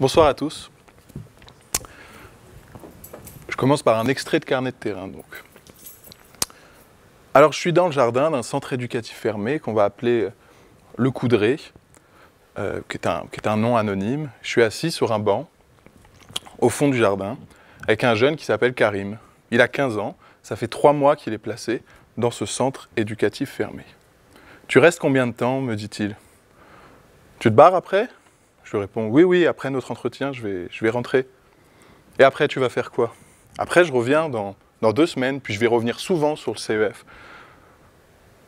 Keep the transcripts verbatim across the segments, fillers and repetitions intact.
Bonsoir à tous. Je commence par un extrait de carnet de terrain. Donc. Alors je suis dans le jardin d'un centre éducatif fermé qu'on va appeler Le Coudré, euh, qui, est un, qui est un nom anonyme. Je suis assis sur un banc au fond du jardin avec un jeune qui s'appelle Karim. Il a quinze ans, ça fait trois mois qu'il est placé dans ce centre éducatif fermé. « Tu restes combien de temps ?» me dit-il. « Tu te barres après ?» Je lui réponds « Oui, oui, après notre entretien, je vais, je vais rentrer. »« Et après, tu vas faire quoi ?»« Après, je reviens dans, dans deux semaines, puis je vais revenir souvent sur le C E F. »«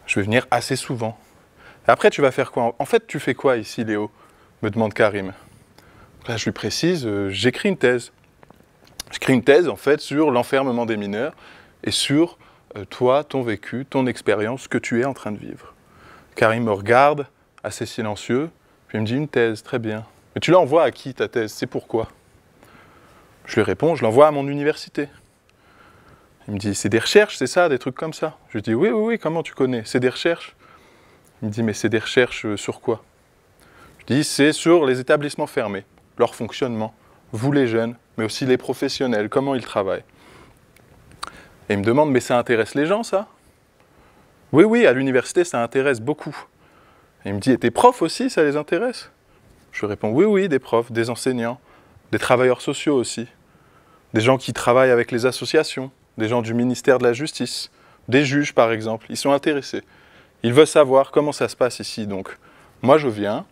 Je vais venir assez souvent. »« Et après, tu vas faire quoi ?»« En fait, tu fais quoi ici, Léo ?» me demande Karim. Là, je lui précise, euh, j'écris une thèse. J'écris une thèse, en fait, sur l'enfermement des mineurs et sur euh, toi, ton vécu, ton expérience, ce que tu es en train de vivre. Karim me regarde, assez silencieux, puis il me dit « une thèse, très bien. Mais tu l'envoies à qui ta thèse? C'est pourquoi ?» Je lui réponds « je l'envoie à mon université. » Il me dit « c'est des recherches, c'est ça, des trucs comme ça ?» Je lui dis « oui, oui, oui, comment tu connais? C'est des recherches. » Il me dit « mais c'est des recherches sur quoi ?» Je dis « c'est sur les établissements fermés, leur fonctionnement, vous les jeunes, mais aussi les professionnels, comment ils travaillent. » Et il me demande « mais ça intéresse les gens, ça ?» Oui, oui, à l'université, ça intéresse beaucoup. Et il me dit, et tes profs aussi, ça les intéresse? Je lui réponds, oui, oui, des profs, des enseignants, des travailleurs sociaux aussi, des gens qui travaillent avec les associations, des gens du ministère de la Justice, des juges par exemple, ils sont intéressés. Ils veulent savoir comment ça se passe ici. Donc, moi je viens,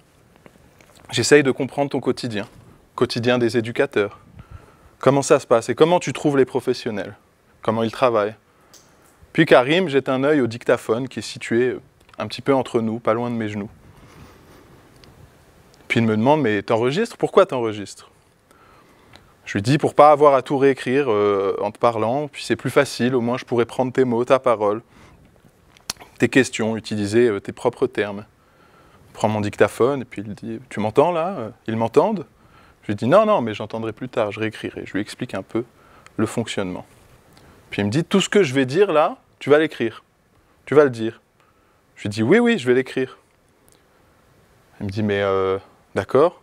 j'essaye de comprendre ton quotidien, quotidien des éducateurs, comment ça se passe et comment tu trouves les professionnels, comment ils travaillent. Puis Karim jette un œil au dictaphone qui est situé un petit peu entre nous, pas loin de mes genoux. Puis il me demande, mais t'enregistres? Pourquoi t'enregistres? Je lui dis, pour pas avoir à tout réécrire euh, en te parlant, puis c'est plus facile, au moins je pourrais prendre tes mots, ta parole, tes questions, utiliser euh, tes propres termes. Il prend mon dictaphone et puis il dit, tu m'entends là? Ils m'entendent? Je lui dis, non, non, mais j'entendrai plus tard, je réécrirai. Je lui explique un peu le fonctionnement. Puis il me dit, tout ce que je vais dire là, tu vas l'écrire, tu vas le dire. Je lui dis, oui, oui, je vais l'écrire. Il me dit, mais euh, d'accord.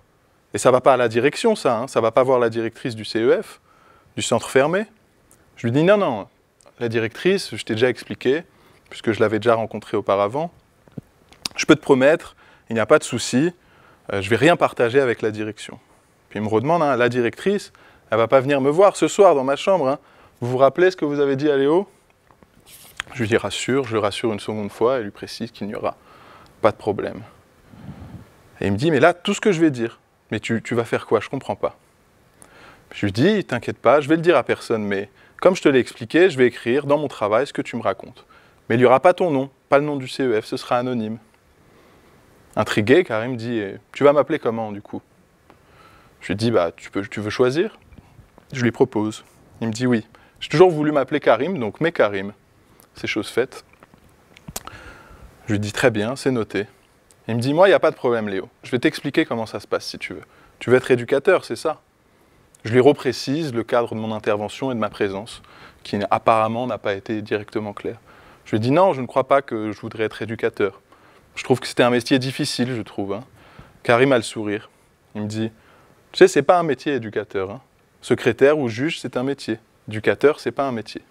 Et ça ne va pas à la direction, ça, hein, ça ne va pas voir la directrice du C E F, du centre fermé. Je lui dis, non, non, la directrice, je t'ai déjà expliqué, puisque je l'avais déjà rencontrée auparavant. Je peux te promettre, il n'y a pas de souci, euh, je ne vais rien partager avec la direction. Puis il me redemande, hein, la directrice, elle ne va pas venir me voir ce soir dans ma chambre, hein. Vous vous rappelez ce que vous avez dit à Léo ? Je lui rassure, je le rassure une seconde fois et lui précise qu'il n'y aura pas de problème. Et il me dit, mais là, tout ce que je vais dire, mais tu, tu vas faire quoi? Je ne comprends pas. Je lui dis, t'inquiète pas, je vais le dire à personne, mais comme je te l'ai expliqué, je vais écrire dans mon travail ce que tu me racontes. Mais il n'y aura pas ton nom, pas le nom du C E F, ce sera anonyme. Intrigué, Karim me dit, tu vas m'appeler comment du coup? Je lui dis, bah, tu, peux, tu veux choisir? Je lui propose. Il me dit, oui, j'ai toujours voulu m'appeler Karim, donc mais Karim. C'est chose faite. Je lui dis, très bien, c'est noté. Il me dit, moi, il n'y a pas de problème, Léo. Je vais t'expliquer comment ça se passe, si tu veux. Tu veux être éducateur, c'est ça? Je lui reprécise le cadre de mon intervention et de ma présence, qui apparemment n'a pas été directement clair. Je lui dis, non, je ne crois pas que je voudrais être éducateur. Je trouve que c'était un métier difficile, je trouve. Hein. Karim a le sourire. Il me dit, tu sais, c'est pas un métier éducateur. Hein. Secrétaire ou juge, c'est un métier. Éducateur, c'est pas un métier.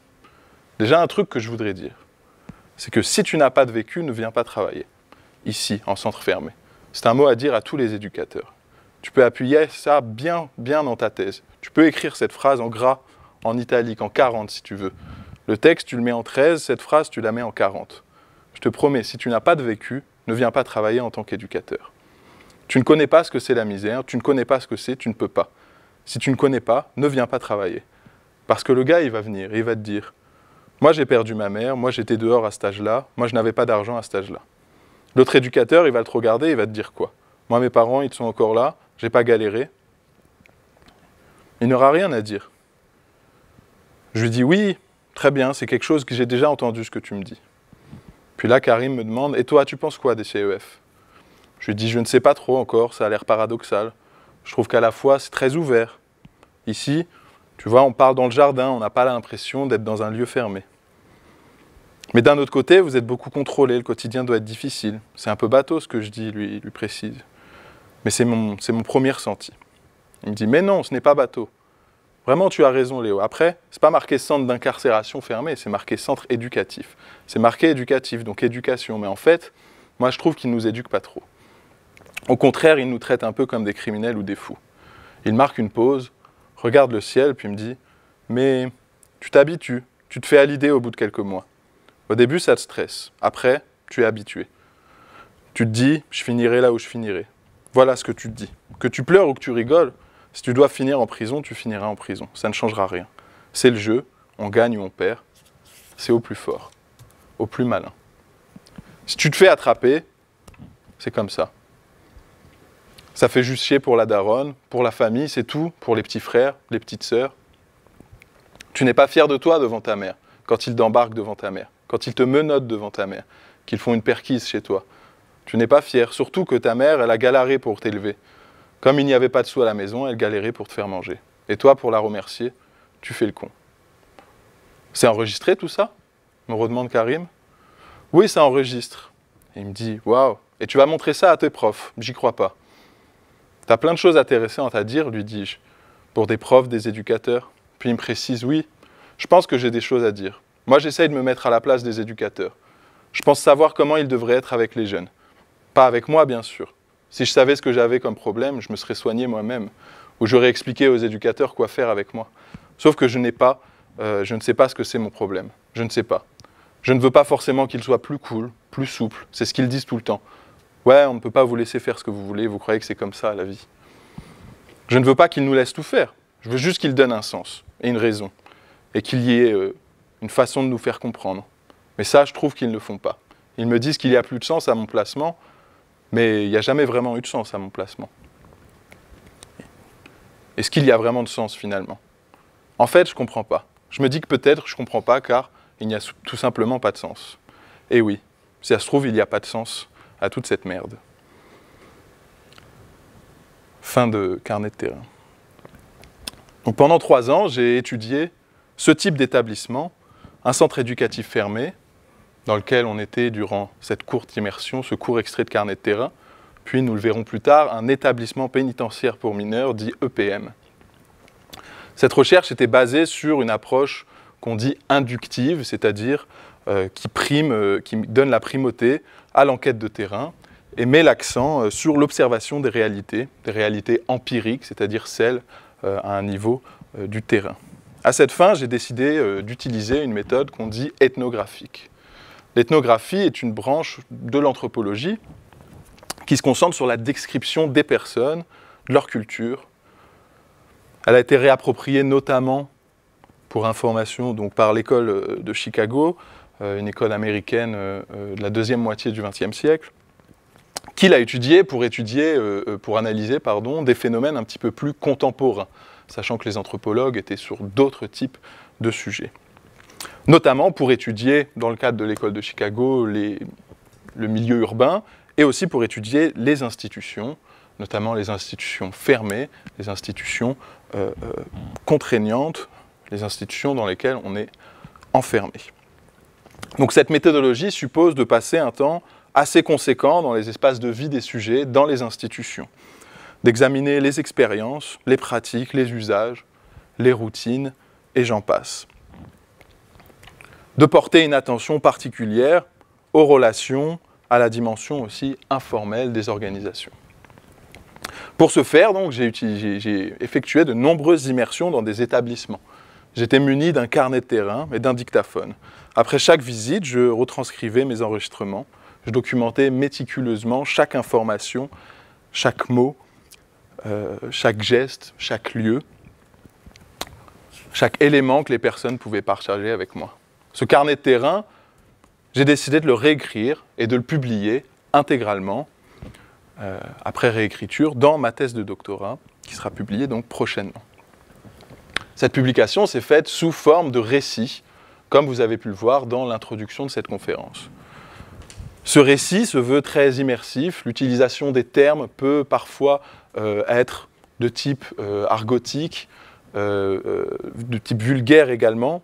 Déjà, un truc que je voudrais dire, c'est que si tu n'as pas de vécu, ne viens pas travailler, ici, en centre fermé. C'est un mot à dire à tous les éducateurs. Tu peux appuyer ça bien, bien dans ta thèse. Tu peux écrire cette phrase en gras, en italique, en quarante si tu veux. Le texte, tu le mets en treize, cette phrase, tu la mets en quarante. Je te promets, si tu n'as pas de vécu, ne viens pas travailler en tant qu'éducateur. Tu ne connais pas ce que c'est la misère, tu ne connais pas ce que c'est, tu ne peux pas. Si tu ne connais pas, ne viens pas travailler. Parce que le gars, il va venir, et il va te dire, moi, j'ai perdu ma mère, moi, j'étais dehors à cet âge-là, moi, je n'avais pas d'argent à cet âge-là. L'autre éducateur, il va te regarder, il va te dire quoi? Moi, mes parents, ils sont encore là, j'ai pas galéré. Il n'aura rien à dire. Je lui dis, oui, très bien, c'est quelque chose que j'ai déjà entendu, ce que tu me dis. Puis là, Karim me demande, et toi, tu penses quoi des C E F? Je lui dis, je ne sais pas trop encore, ça a l'air paradoxal. Je trouve qu'à la fois, c'est très ouvert. Ici, tu vois, on parle dans le jardin, on n'a pas l'impression d'être dans un lieu fermé. Mais d'un autre côté, vous êtes beaucoup contrôlé, le quotidien doit être difficile. C'est un peu bateau ce que je dis, lui, lui précise. Mais c'est mon, c'est mon premier ressenti. Il me dit, mais non, ce n'est pas bateau. Vraiment, tu as raison, Léo. Après, ce n'est pas marqué centre d'incarcération fermé, c'est marqué centre éducatif. C'est marqué éducatif, donc éducation. Mais en fait, moi, je trouve qu'ils ne nous éduquent pas trop. Au contraire, ils nous traitent un peu comme des criminels ou des fous. Il marque une pause, regarde le ciel, puis me dit, mais tu t'habitues, tu te fais à l'idée au bout de quelques mois. Au début, ça te stresse. Après, tu es habitué. Tu te dis, je finirai là où je finirai. Voilà ce que tu te dis. Que tu pleures ou que tu rigoles, si tu dois finir en prison, tu finiras en prison. Ça ne changera rien. C'est le jeu, on gagne ou on perd. C'est au plus fort, au plus malin. Si tu te fais attraper, c'est comme ça. Ça fait juste chier pour la daronne, pour la famille, c'est tout, pour les petits frères, les petites sœurs. Tu n'es pas fier de toi devant ta mère, quand ils t'embarquent devant ta mère, quand ils te menottent devant ta mère, qu'ils font une perquise chez toi. Tu n'es pas fier, surtout que ta mère, elle a galéré pour t'élever. Comme il n'y avait pas de sous à la maison, elle galérait pour te faire manger. Et toi, pour la remercier, tu fais le con. C'est enregistré tout ça ? Me redemande Karim. Oui, ça enregistre. Et il me dit, waouh, et tu vas montrer ça à tes profs, j'y crois pas. T'as plein de choses intéressantes à dire, lui dis-je, pour des profs, des éducateurs. Puis il me précise, oui, je pense que j'ai des choses à dire. Moi, j'essaye de me mettre à la place des éducateurs. Je pense savoir comment ils devraient être avec les jeunes. Pas avec moi, bien sûr. Si je savais ce que j'avais comme problème, je me serais soigné moi-même, ou j'aurais expliqué aux éducateurs quoi faire avec moi. Sauf que je n'ai pas, euh, je ne sais pas ce que c'est mon problème. Je ne sais pas. Je ne veux pas forcément qu'ils soient plus cool, plus souples. C'est ce qu'ils disent tout le temps. Ouais, on ne peut pas vous laisser faire ce que vous voulez, vous croyez que c'est comme ça, la vie. Je ne veux pas qu'ils nous laissent tout faire. Je veux juste qu'ils donnent un sens et une raison, et qu'il y ait euh, une façon de nous faire comprendre. Mais ça, je trouve qu'ils ne le font pas. Ils me disent qu'il n'y a plus de sens à mon placement, mais il n'y a jamais vraiment eu de sens à mon placement. Est-ce qu'il y a vraiment de sens, finalement? En fait, je ne comprends pas. Je me dis que peut-être je ne comprends pas, car il n'y a tout simplement pas de sens. Et oui, si ça se trouve, il n'y a pas de sens à toute cette merde. Fin de carnet de terrain. Donc pendant trois ans, j'ai étudié ce type d'établissement, un centre éducatif fermé, dans lequel on était durant cette courte immersion, ce court extrait de carnet de terrain, puis nous le verrons plus tard, un établissement pénitentiaire pour mineurs, dit E P M. Cette recherche était basée sur une approche qu'on dit inductive, c'est-à-dire euh, qui, prime, euh, qui donne la primauté à l'enquête de terrain et met l'accent euh, sur l'observation des réalités, des réalités empiriques, c'est-à-dire celles euh, à un niveau euh, du terrain. À cette fin, j'ai décidé euh, d'utiliser une méthode qu'on dit ethnographique. L'ethnographie est une branche de l'anthropologie qui se concentre sur la description des personnes, de leur culture. Elle a été réappropriée notamment, pour information, donc par l'école de Chicago, une école américaine de la deuxième moitié du vingtième siècle, qui l'a étudiée pour, étudier, pour analyser pardon, des phénomènes un petit peu plus contemporains, sachant que les anthropologues étaient sur d'autres types de sujets. Notamment pour étudier, dans le cadre de l'école de Chicago, les, le milieu urbain, et aussi pour étudier les institutions, notamment les institutions fermées, les institutions euh, euh, contraignantes, les institutions dans lesquelles on est enfermé. Donc cette méthodologie suppose de passer un temps assez conséquent dans les espaces de vie des sujets, dans les institutions, d'examiner les expériences, les pratiques, les usages, les routines, et j'en passe. De porter une attention particulière aux relations, à la dimension aussi informelle des organisations. Pour ce faire, donc, j'ai utilisé, j'ai effectué de nombreuses immersions dans des établissements. J'étais muni d'un carnet de terrain et d'un dictaphone. Après chaque visite, je retranscrivais mes enregistrements. Je documentais méticuleusement chaque information, chaque mot, euh, chaque geste, chaque lieu, chaque élément que les personnes pouvaient partager avec moi. Ce carnet de terrain, j'ai décidé de le réécrire et de le publier intégralement, euh, après réécriture, dans ma thèse de doctorat, qui sera publiée donc prochainement. Cette publication s'est faite sous forme de récit, comme vous avez pu le voir dans l'introduction de cette conférence. Ce récit se veut très immersif, l'utilisation des termes peut parfois euh, être de type euh, argotique, euh, euh, de type vulgaire également,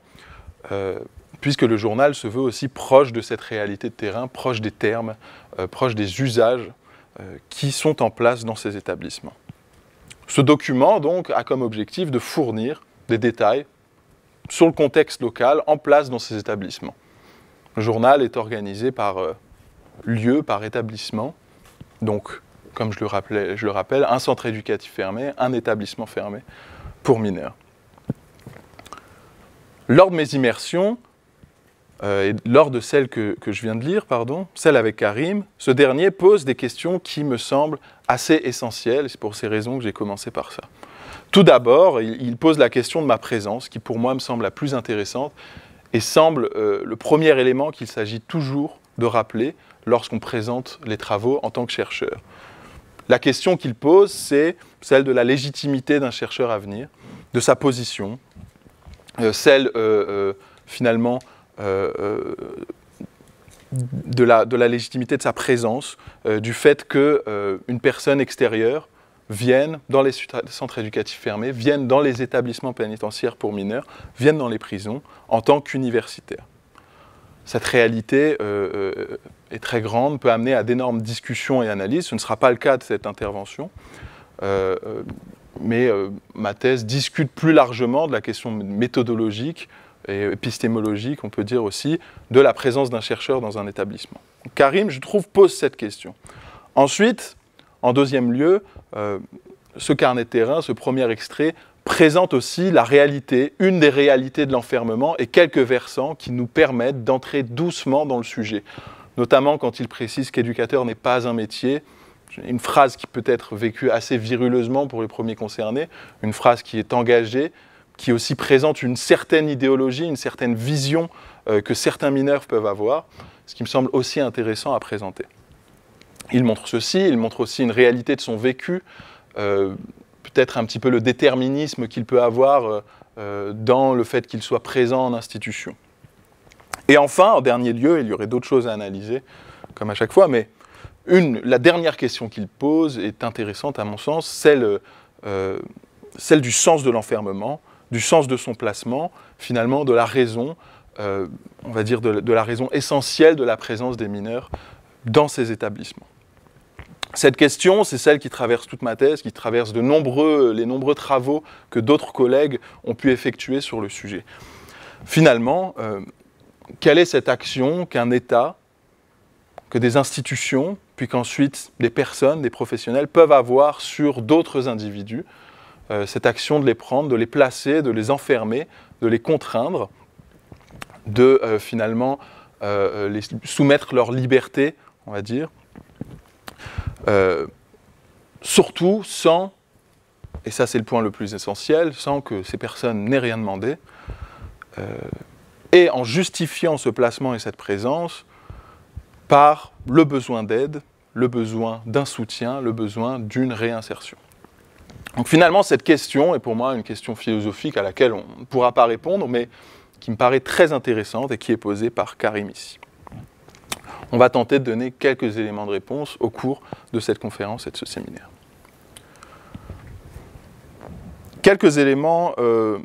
euh, puisque le journal se veut aussi proche de cette réalité de terrain, proche des termes, euh, proche des usages euh, qui sont en place dans ces établissements. Ce document donc a comme objectif de fournir des détails sur le contexte local en place dans ces établissements. Le journal est organisé par euh, lieu, par établissement. Donc, comme je le, rappelais, je le rappelle, un centre éducatif fermé, un établissement fermé pour mineurs. Lors de mes immersions, euh, et lors de celle que, que je viens de lire, pardon, celle avec Karim, ce dernier pose des questions qui me semblent assez essentielles. C'est pour ces raisons que j'ai commencé par ça. Tout d'abord, il, il pose la question de ma présence, qui pour moi me semble la plus intéressante et semble euh, le premier élément qu'il s'agit toujours de rappeler lorsqu'on présente les travaux en tant que chercheur. La question qu'il pose, c'est celle de la légitimité d'un chercheur à venir, de sa position, euh, celle euh, euh, finalement euh, euh, de, la, de la légitimité de sa présence, euh, du fait qu'une euh, personne extérieure vienne dans les centres éducatifs fermés, vienne dans les établissements pénitentiaires pour mineurs, vienne dans les prisons en tant qu'universitaire. Cette réalité euh, euh, est très grande, peut amener à d'énormes discussions et analyses. Ce ne sera pas le cas de cette intervention, euh, mais euh, ma thèse discute plus largement de la question méthodologique et épistémologique, on peut dire aussi, de la présence d'un chercheur dans un établissement. Karim, je trouve, pose cette question. Ensuite, en deuxième lieu, euh, ce carnet de terrain, ce premier extrait, présente aussi la réalité, une des réalités de l'enfermement et quelques versants qui nous permettent d'entrer doucement dans le sujet, notamment quand il précise qu'éducateur n'est pas un métier, une phrase qui peut être vécue assez viruleusement pour les premiers concernés, une phrase qui est engagée, qui aussi présente une certaine idéologie, une certaine vision euh, que certains mineurs peuvent avoir, ce qui me semble aussi intéressant à présenter. Il montre ceci, il montre aussi une réalité de son vécu, euh, peut-être un petit peu le déterminisme qu'il peut avoir euh, dans le fait qu'il soit présent en institution. Et enfin, en dernier lieu, il y aurait d'autres choses à analyser, comme à chaque fois, mais une, la dernière question qu'il pose est intéressante à mon sens, celle, euh, celle du sens de l'enfermement, du sens de son placement, finalement de la raison, euh, on va dire de, de la raison essentielle de la présence des mineurs dans ces établissements. Cette question, c'est celle qui traverse toute ma thèse, qui traverse de nombreux, les nombreux travaux que d'autres collègues ont pu effectuer sur le sujet. Finalement, euh, quelle est cette action qu'un État, que des institutions, puis qu'ensuite des personnes, des professionnels peuvent avoir sur d'autres individus, euh, cette action de les prendre, de les placer, de les enfermer, de les contraindre, de euh, finalement euh, les soumettre leur liberté, on va dire, Euh, surtout sans, et ça c'est le point le plus essentiel, sans que ces personnes n'aient rien demandé, euh, et en justifiant ce placement et cette présence par le besoin d'aide, le besoin d'un soutien, le besoin d'une réinsertion. Donc finalement cette question est pour moi une question philosophique à laquelle on ne pourra pas répondre, mais qui me paraît très intéressante et qui est posée par Karim ici. On va tenter de donner quelques éléments de réponse au cours de cette conférence et de ce séminaire. Quelques éléments euh,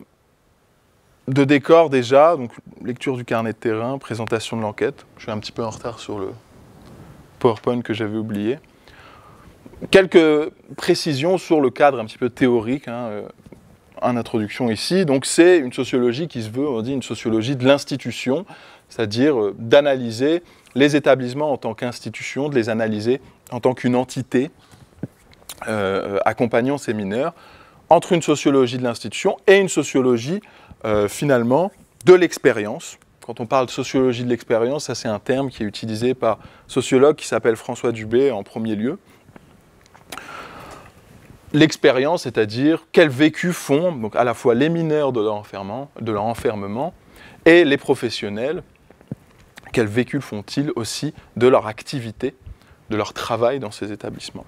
de décor déjà, donc lecture du carnet de terrain, présentation de l'enquête. Je suis un petit peu en retard sur le PowerPoint que j'avais oublié. Quelques précisions sur le cadre un petit peu théorique, hein, euh, en introduction ici. Donc c'est une sociologie qui se veut, on dit, une sociologie de l'institution, c'est-à-dire euh, d'analyser les établissements en tant qu'institution, de les analyser en tant qu'une entité euh, accompagnant ces mineurs, entre une sociologie de l'institution et une sociologie, euh, finalement, de l'expérience. Quand on parle de sociologie de l'expérience, ça c'est un terme qui est utilisé par un sociologue qui s'appelle François Dubet en premier lieu. L'expérience, c'est-à-dire quel vécu font donc, à la fois les mineurs de leur enfermement, de leur enfermement et les professionnels, quel vécu font-ils aussi de leur activité, de leur travail dans ces établissements.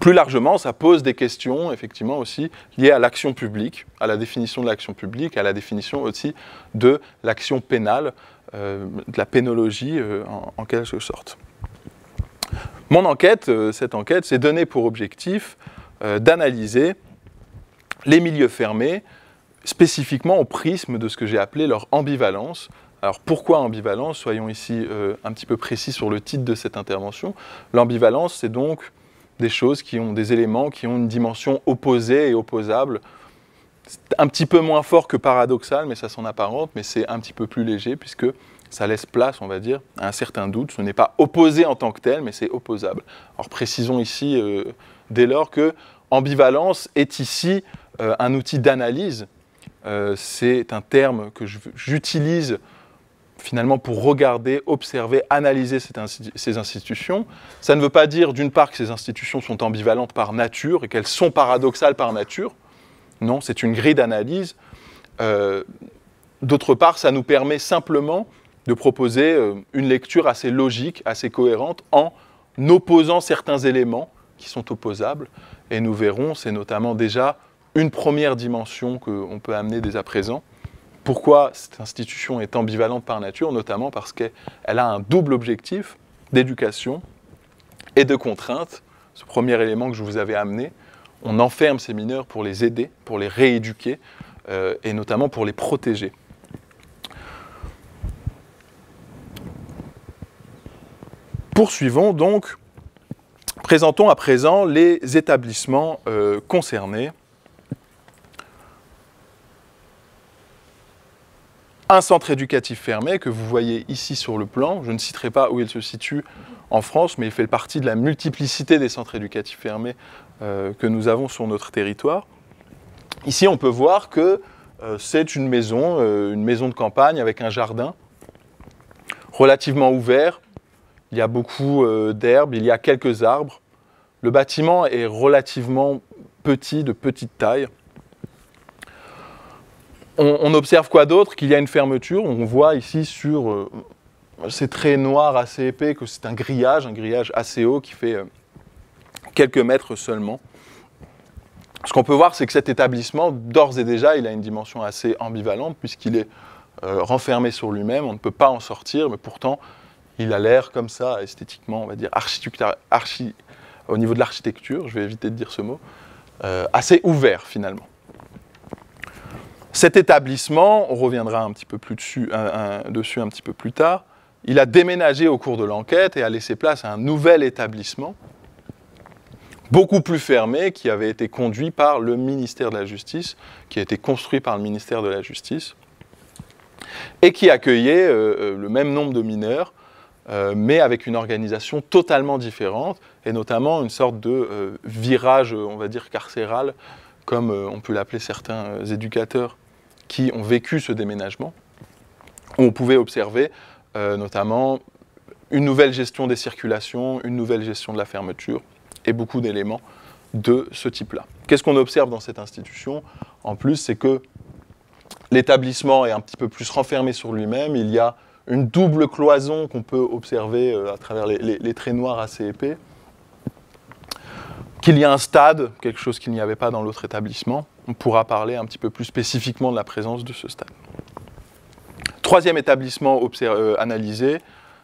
Plus largement, ça pose des questions, effectivement, aussi liées à l'action publique, à la définition de l'action publique, à la définition aussi de l'action pénale, euh, de la pénologie euh, en, en quelque sorte. Mon enquête, euh, cette enquête, s'est donnée pour objectif euh, d'analyser les milieux fermés, spécifiquement au prisme de ce que j'ai appelé leur ambivalence. Alors pourquoi ambivalence? Soyons ici euh, un petit peu précis sur le titre de cette intervention. L'ambivalence, c'est donc des choses qui ont des éléments qui ont une dimension opposée et opposable. C'est un petit peu moins fort que paradoxal, mais ça s'en apparente, mais c'est un petit peu plus léger puisque ça laisse place, on va dire, à un certain doute. Ce n'est pas opposé en tant que tel, mais c'est opposable. Alors précisons ici, euh, dès lors, que ambivalence est ici euh, un outil d'analyse. Euh, c'est un terme que j'utilise finalement pour regarder, observer, analyser cette insti- ces institutions. Ça ne veut pas dire, d'une part, que ces institutions sont ambivalentes par nature et qu'elles sont paradoxales par nature. Non, c'est une grille d'analyse. Euh, d'autre part, ça nous permet simplement de proposer une lecture assez logique, assez cohérente, en opposant certains éléments qui sont opposables. Et nous verrons, c'est notamment déjà une première dimension qu'on peut amener dès à présent. Pourquoi cette institution est ambivalente par nature, notamment parce qu'elle a un double objectif d'éducation et de contrainte. Ce premier élément que je vous avais amené, on enferme ces mineurs pour les aider, pour les rééduquer, euh, et notamment pour les protéger. Poursuivons donc, présentons à présent les établissements euh, concernés. Un centre éducatif fermé que vous voyez ici sur le plan. Je ne citerai pas où il se situe en France, mais il fait partie de la multiplicité des centres éducatifs fermés euh, que nous avons sur notre territoire. Ici, on peut voir que euh, c'est une maison, euh, une maison de campagne avec un jardin relativement ouvert. Il y a beaucoup euh, d'herbes, il y a quelques arbres. Le bâtiment est relativement petit, de petite taille. On observe quoi d'autre? Qu'il y a une fermeture. On voit ici sur euh, ces traits noirs assez épais que c'est un grillage, un grillage assez haut qui fait euh, quelques mètres seulement. Ce qu'on peut voir, c'est que cet établissement, d'ores et déjà, il a une dimension assez ambivalente puisqu'il est euh, renfermé sur lui-même. On ne peut pas en sortir, mais pourtant, il a l'air comme ça, esthétiquement, on va dire, archi, au niveau de l'architecture, je vais éviter de dire ce mot, euh, assez ouvert finalement. Cet établissement, on reviendra un petit peu plus dessus un, un, dessus un petit peu plus tard, il a déménagé au cours de l'enquête et a laissé place à un nouvel établissement, beaucoup plus fermé, qui avait été conduit par le ministère de la Justice, qui a été construit par le ministère de la Justice, et qui accueillait euh, le même nombre de mineurs, euh, mais avec une organisation totalement différente, et notamment une sorte de euh, virage, on va dire, carcéral, comme euh, on peut l'appeler certains euh, éducateurs, qui ont vécu ce déménagement, où on pouvait observer euh, notamment une nouvelle gestion des circulations, une nouvelle gestion de la fermeture et beaucoup d'éléments de ce type-là. Qu'est-ce qu'on observe dans cette institution? En plus, c'est que l'établissement est un petit peu plus renfermé sur lui-même, il y a une double cloison qu'on peut observer euh, à travers les, les, les traits noirs assez épais, qu'il y a un stade, quelque chose qu'il n'y avait pas dans l'autre établissement. On pourra parler un petit peu plus spécifiquement de la présence de ce stade. Troisième établissement analysé,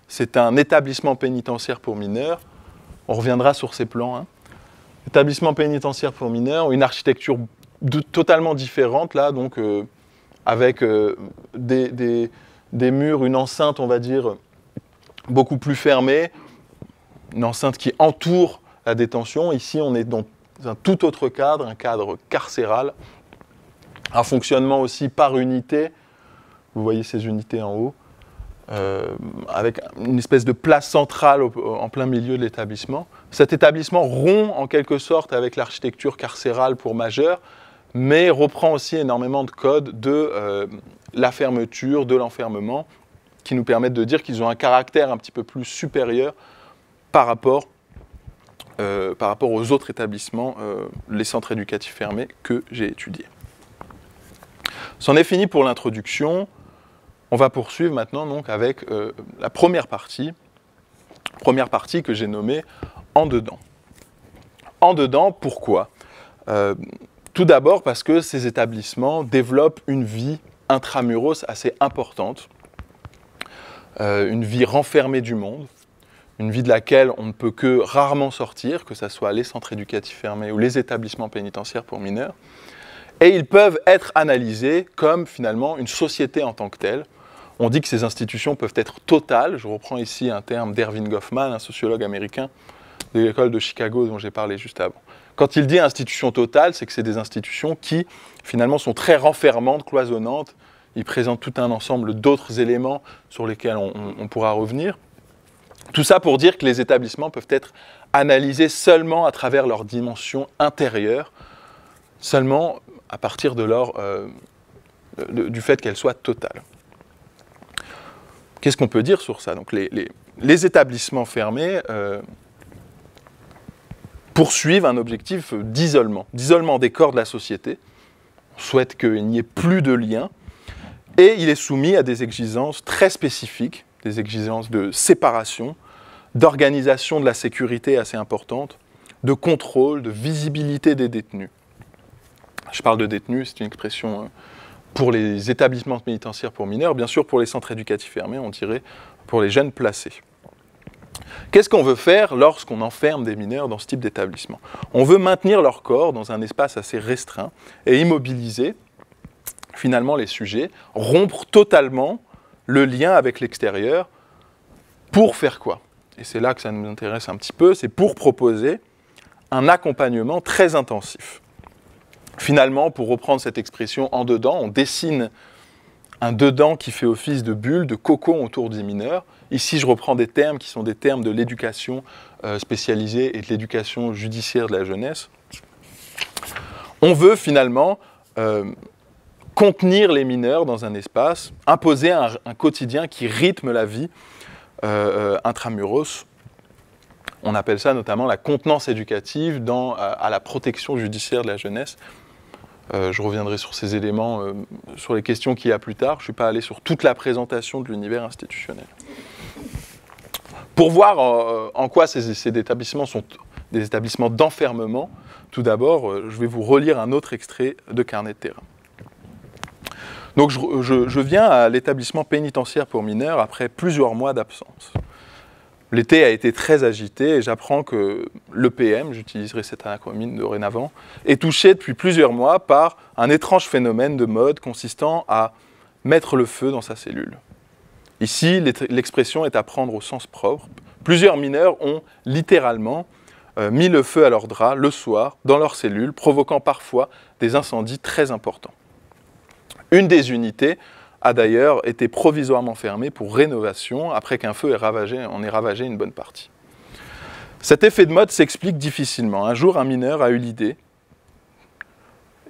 c'est un établissement pénitentiaire pour mineurs. On reviendra sur ces plans. Hein. Établissement pénitentiaire pour mineurs, une architecture de, totalement différente, là, donc, euh, avec euh, des, des, des murs, une enceinte, on va dire, beaucoup plus fermée, une enceinte qui entoure la détention. Ici, on est dans un tout autre cadre, un cadre carcéral, un fonctionnement aussi par unité. Vous voyez ces unités en haut, euh, avec une espèce de place centrale au, en plein milieu de l'établissement. Cet établissement rompt en quelque sorte avec l'architecture carcérale pour majeurs, mais reprend aussi énormément de codes de euh, la fermeture, de l'enfermement, qui nous permettent de dire qu'ils ont un caractère un petit peu plus supérieur par rapport Euh, par rapport aux autres établissements, euh, les centres éducatifs fermés que j'ai étudiés. C'en est fini pour l'introduction. On va poursuivre maintenant donc avec euh, la première partie, première partie que j'ai nommée « En dedans ». En dedans, pourquoi? euh, Tout d'abord parce que ces établissements développent une vie intramuros assez importante, euh, une vie renfermée du monde, une vie de laquelle on ne peut que rarement sortir, que ce soit les centres éducatifs fermés ou les établissements pénitentiaires pour mineurs. Et ils peuvent être analysés comme finalement une société en tant que telle. On dit que ces institutions peuvent être totales. Je reprends ici un terme d'Erving Goffman, un sociologue américain, de l'école de Chicago dont j'ai parlé juste avant. Quand il dit institution totale, c'est que c'est des institutions qui, finalement, sont très renfermantes, cloisonnantes. Il présente tout un ensemble d'autres éléments sur lesquels on, on, on pourra revenir. Tout ça pour dire que les établissements peuvent être analysés seulement à travers leur dimension intérieure, seulement à partir de leur, euh, de, du fait qu'elle soit totale. Qu'est-ce qu'on peut dire sur ça? Donc les, les, les établissements fermés euh, poursuivent un objectif d'isolement, d'isolement des corps de la société. On souhaite qu'il n'y ait plus de lien et il est soumis à des exigences très spécifiques, des exigences de séparation, d'organisation de la sécurité assez importante, de contrôle, de visibilité des détenus. Je parle de détenus, c'est une expression pour les établissements pénitentiaires pour mineurs, bien sûr pour les centres éducatifs fermés, on dirait pour les jeunes placés. Qu'est-ce qu'on veut faire lorsqu'on enferme des mineurs dans ce type d'établissement? On veut maintenir leur corps dans un espace assez restreint et immobiliser finalement les sujets, rompre totalement le lien avec l'extérieur pour faire quoi? Et c'est là que ça nous intéresse un petit peu, c'est pour proposer un accompagnement très intensif. Finalement, pour reprendre cette expression en dedans, on dessine un dedans qui fait office de bulle, de cocon autour des mineurs. Ici, je reprends des termes qui sont des termes de l'éducation spécialisée et de l'éducation judiciaire de la jeunesse. On veut finalement euh, contenir les mineurs dans un espace, imposer un, un quotidien qui rythme la vie euh, intramuros. On appelle ça notamment la contenance éducative dans, à, à la protection judiciaire de la jeunesse. Euh, je reviendrai sur ces éléments, euh, sur les questions qu'il y a plus tard. Je ne suis pas allé sur toute la présentation de l'univers institutionnel. Pour voir euh, en quoi ces, ces établissements sont des établissements d'enfermement, tout d'abord, euh, je vais vous relire un autre extrait de Carnet de terrain. Donc je, je, je viens à l'établissement pénitentiaire pour mineurs après plusieurs mois d'absence. L'été a été très agité et j'apprends que l'E P M, j'utiliserai cette acronyme dorénavant, est touché depuis plusieurs mois par un étrange phénomène de mode consistant à mettre le feu dans sa cellule. Ici, l'expression est à prendre au sens propre. Plusieurs mineurs ont littéralement euh, mis le feu à leurs draps le soir dans leur cellule, provoquant parfois des incendies très importants. Une des unités a d'ailleurs été provisoirement fermée pour rénovation après qu'un feu ait ravagé, en ait ravagé une bonne partie. Cet effet de mode s'explique difficilement. Un jour, un mineur a eu l'idée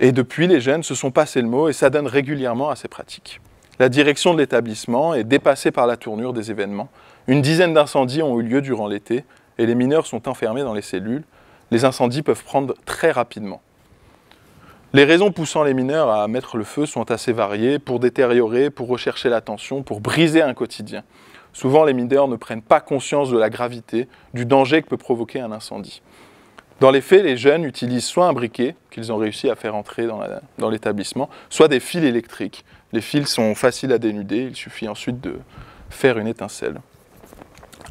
et depuis, les jeunes se sont passés le mot et s'adonnent régulièrement à ces pratiques. La direction de l'établissement est dépassée par la tournure des événements. Une dizaine d'incendies ont eu lieu durant l'été et les mineurs sont enfermés dans les cellules. Les incendies peuvent prendre très rapidement. Les raisons poussant les mineurs à mettre le feu sont assez variées, pour détériorer, pour rechercher l'attention, pour briser un quotidien. Souvent, les mineurs ne prennent pas conscience de la gravité, du danger que peut provoquer un incendie. Dans les faits, les jeunes utilisent soit un briquet, qu'ils ont réussi à faire entrer dans l'établissement, soit des fils électriques. Les fils sont faciles à dénuder, il suffit ensuite de faire une étincelle.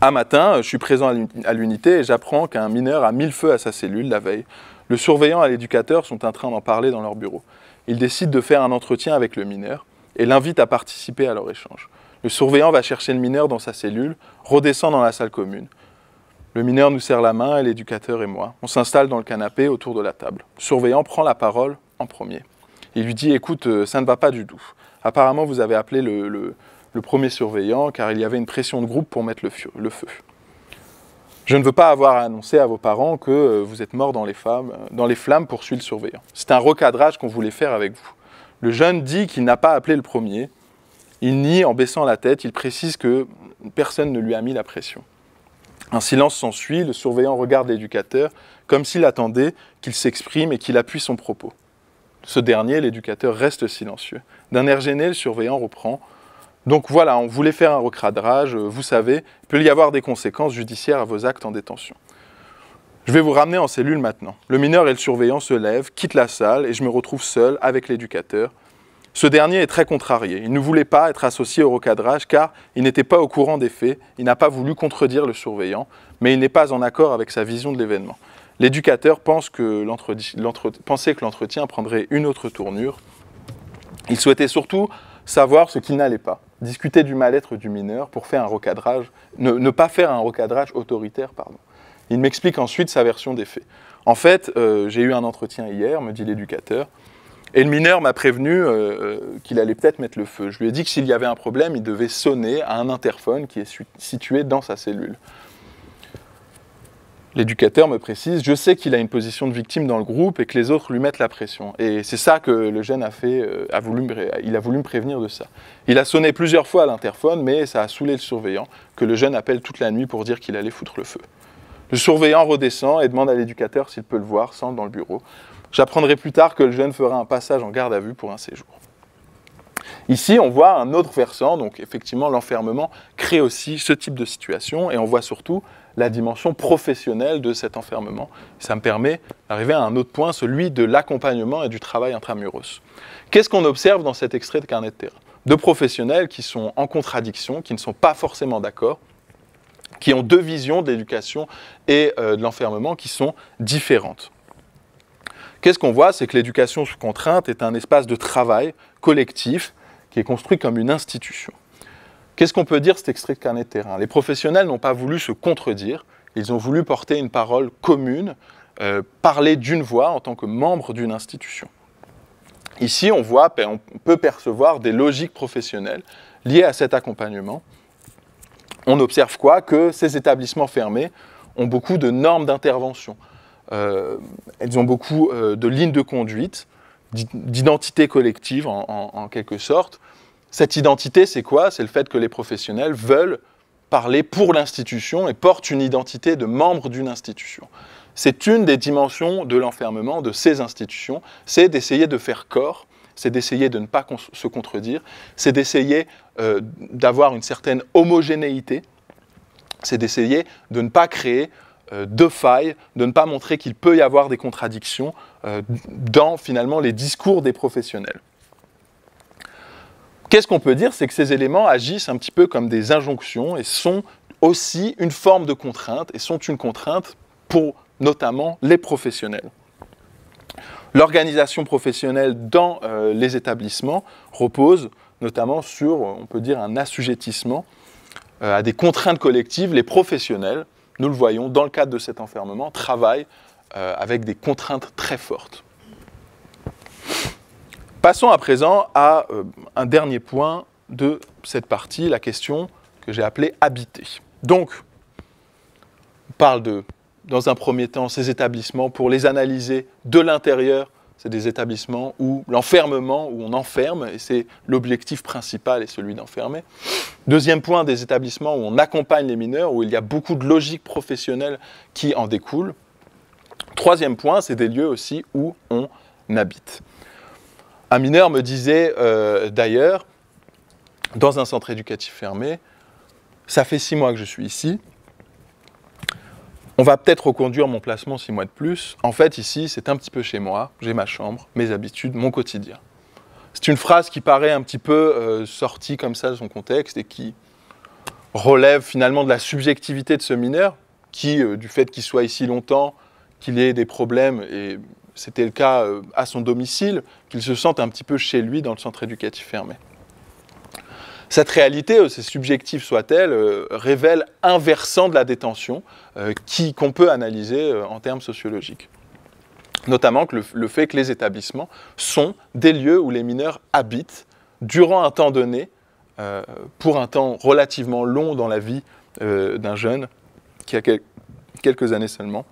Un matin, je suis présent à l'unité et j'apprends qu'un mineur a mis le feu à sa cellule la veille. Le surveillant et l'éducateur sont en train d'en parler dans leur bureau. Ils décident de faire un entretien avec le mineur et l'invitent à participer à leur échange. Le surveillant va chercher le mineur dans sa cellule, redescend dans la salle commune. Le mineur nous serre la main et l'éducateur et moi. On s'installe dans le canapé autour de la table. Le surveillant prend la parole en premier. Il lui dit « Écoute, ça ne va pas du tout. Apparemment, vous avez appelé le, le, le premier surveillant car il y avait une pression de groupe pour mettre le, fio, le feu. » « Je ne veux pas avoir à annoncer à vos parents que vous êtes mort dans les flammes, dans les flammes poursuit le surveillant. C'est un recadrage qu'on voulait faire avec vous. » Le jeune dit qu'il n'a pas appelé le premier. Il nie en baissant la tête. Il précise que personne ne lui a mis la pression. Un silence s'ensuit. Le surveillant regarde l'éducateur comme s'il attendait qu'il s'exprime et qu'il appuie son propos. Ce dernier, l'éducateur, reste silencieux. D'un air gêné, le surveillant reprend. Donc voilà, on voulait faire un recadrage, vous savez, il peut y avoir des conséquences judiciaires à vos actes en détention. Je vais vous ramener en cellule maintenant. Le mineur et le surveillant se lèvent, quittent la salle et je me retrouve seul avec l'éducateur. Ce dernier est très contrarié, il ne voulait pas être associé au recadrage car il n'était pas au courant des faits, il n'a pas voulu contredire le surveillant, mais il n'est pas en accord avec sa vision de l'événement. L'éducateur pensait que l'entretien prendrait une autre tournure. Il souhaitait surtout savoir ce qui n'allait pas. Discuter du mal-être du mineur pour faire un recadrage, ne, ne pas faire un recadrage autoritaire, pardon. Il m'explique ensuite sa version des faits. En fait, euh, j'ai eu un entretien hier, me dit l'éducateur, et le mineur m'a prévenu euh, qu'il allait peut-être mettre le feu. Je lui ai dit que s'il y avait un problème, il devait sonner à un interphone qui est situé dans sa cellule. L'éducateur me précise, je sais qu'il a une position de victime dans le groupe et que les autres lui mettent la pression. Et c'est ça que le jeune a fait, a voulu, il a voulu me prévenir de ça. Il a sonné plusieurs fois à l'interphone, mais ça a saoulé le surveillant, que le jeune appelle toute la nuit pour dire qu'il allait foutre le feu. Le surveillant redescend et demande à l'éducateur s'il peut le voir, sans dans le bureau. J'apprendrai plus tard que le jeune fera un passage en garde à vue pour un séjour. Ici, on voit un autre versant, donc effectivement l'enfermement crée aussi ce type de situation et on voit surtout la dimension professionnelle de cet enfermement. Ça me permet d'arriver à un autre point, celui de l'accompagnement et du travail intramuros. Qu'est-ce qu'on observe dans cet extrait de carnet de terrain? Deux professionnels qui sont en contradiction, qui ne sont pas forcément d'accord, qui ont deux visions de l'éducation et de l'enfermement qui sont différentes. Qu'est-ce qu'on voit? C'est que l'éducation sous contrainte est un espace de travail collectif qui est construit comme une institution. Qu'est-ce qu'on peut dire cet extrait de carnet de terrain? Les professionnels n'ont pas voulu se contredire, ils ont voulu porter une parole commune, euh, parler d'une voix en tant que membre d'une institution. Ici, on voit, on peut percevoir des logiques professionnelles liées à cet accompagnement. On observe quoi? Que ces établissements fermés ont beaucoup de normes d'intervention. Euh, elles ont beaucoup euh, de lignes de conduite, d'identité collective en, en, en quelque sorte. Cette identité, c'est quoi? C'est le fait que les professionnels veulent parler pour l'institution et portent une identité de membre d'une institution. C'est une des dimensions de l'enfermement de ces institutions, c'est d'essayer de faire corps, c'est d'essayer de ne pas se contredire, c'est d'essayer euh, d'avoir une certaine homogénéité, c'est d'essayer de ne pas créer de failles, de ne pas montrer qu'il peut y avoir des contradictions dans finalement les discours des professionnels. Qu'est-ce qu'on peut dire? C'est que ces éléments agissent un petit peu comme des injonctions et sont aussi une forme de contrainte et sont une contrainte pour notamment les professionnels. L'organisation professionnelle dans les établissements repose notamment sur, on peut dire, un assujettissement à des contraintes collectives. Les professionnels, nous le voyons, dans le cadre de cet enfermement, travaillent euh, avec des contraintes très fortes. Passons à présent à euh, un dernier point de cette partie, la question que j'ai appelée « habiter ». Donc, on parle de, dans un premier temps, ces établissements pour les analyser de l'intérieur. C'est des établissements où l'enfermement, où on enferme, et c'est l'objectif principal est celui d'enfermer. Deuxième point, des établissements où on accompagne les mineurs, où il y a beaucoup de logique professionnelle qui en découle. Troisième point, c'est des lieux aussi où on habite. Un mineur me disait euh, d'ailleurs, dans un centre éducatif fermé, « Ça fait six mois que je suis ici. On va peut-être reconduire mon placement six mois de plus. En fait, ici, c'est un petit peu chez moi. J'ai ma chambre, mes habitudes, mon quotidien. » C'est une phrase qui paraît un petit peu euh, sortie comme ça de son contexte et qui relève finalement de la subjectivité de ce mineur, qui, euh, du fait qu'il soit ici longtemps, qu'il ait des problèmes, et c'était le cas euh, à son domicile, qu'il se sente un petit peu chez lui dans le centre éducatif fermé. Cette réalité, aussi subjective soit-elle, euh, révèle un versant de la détention euh, qui, qu'on peut analyser euh, en termes sociologiques. Notamment que le, le fait que les établissements sont des lieux où les mineurs habitent durant un temps donné, euh, pour un temps relativement long dans la vie euh, d'un jeune qui a quel, quelques années seulement.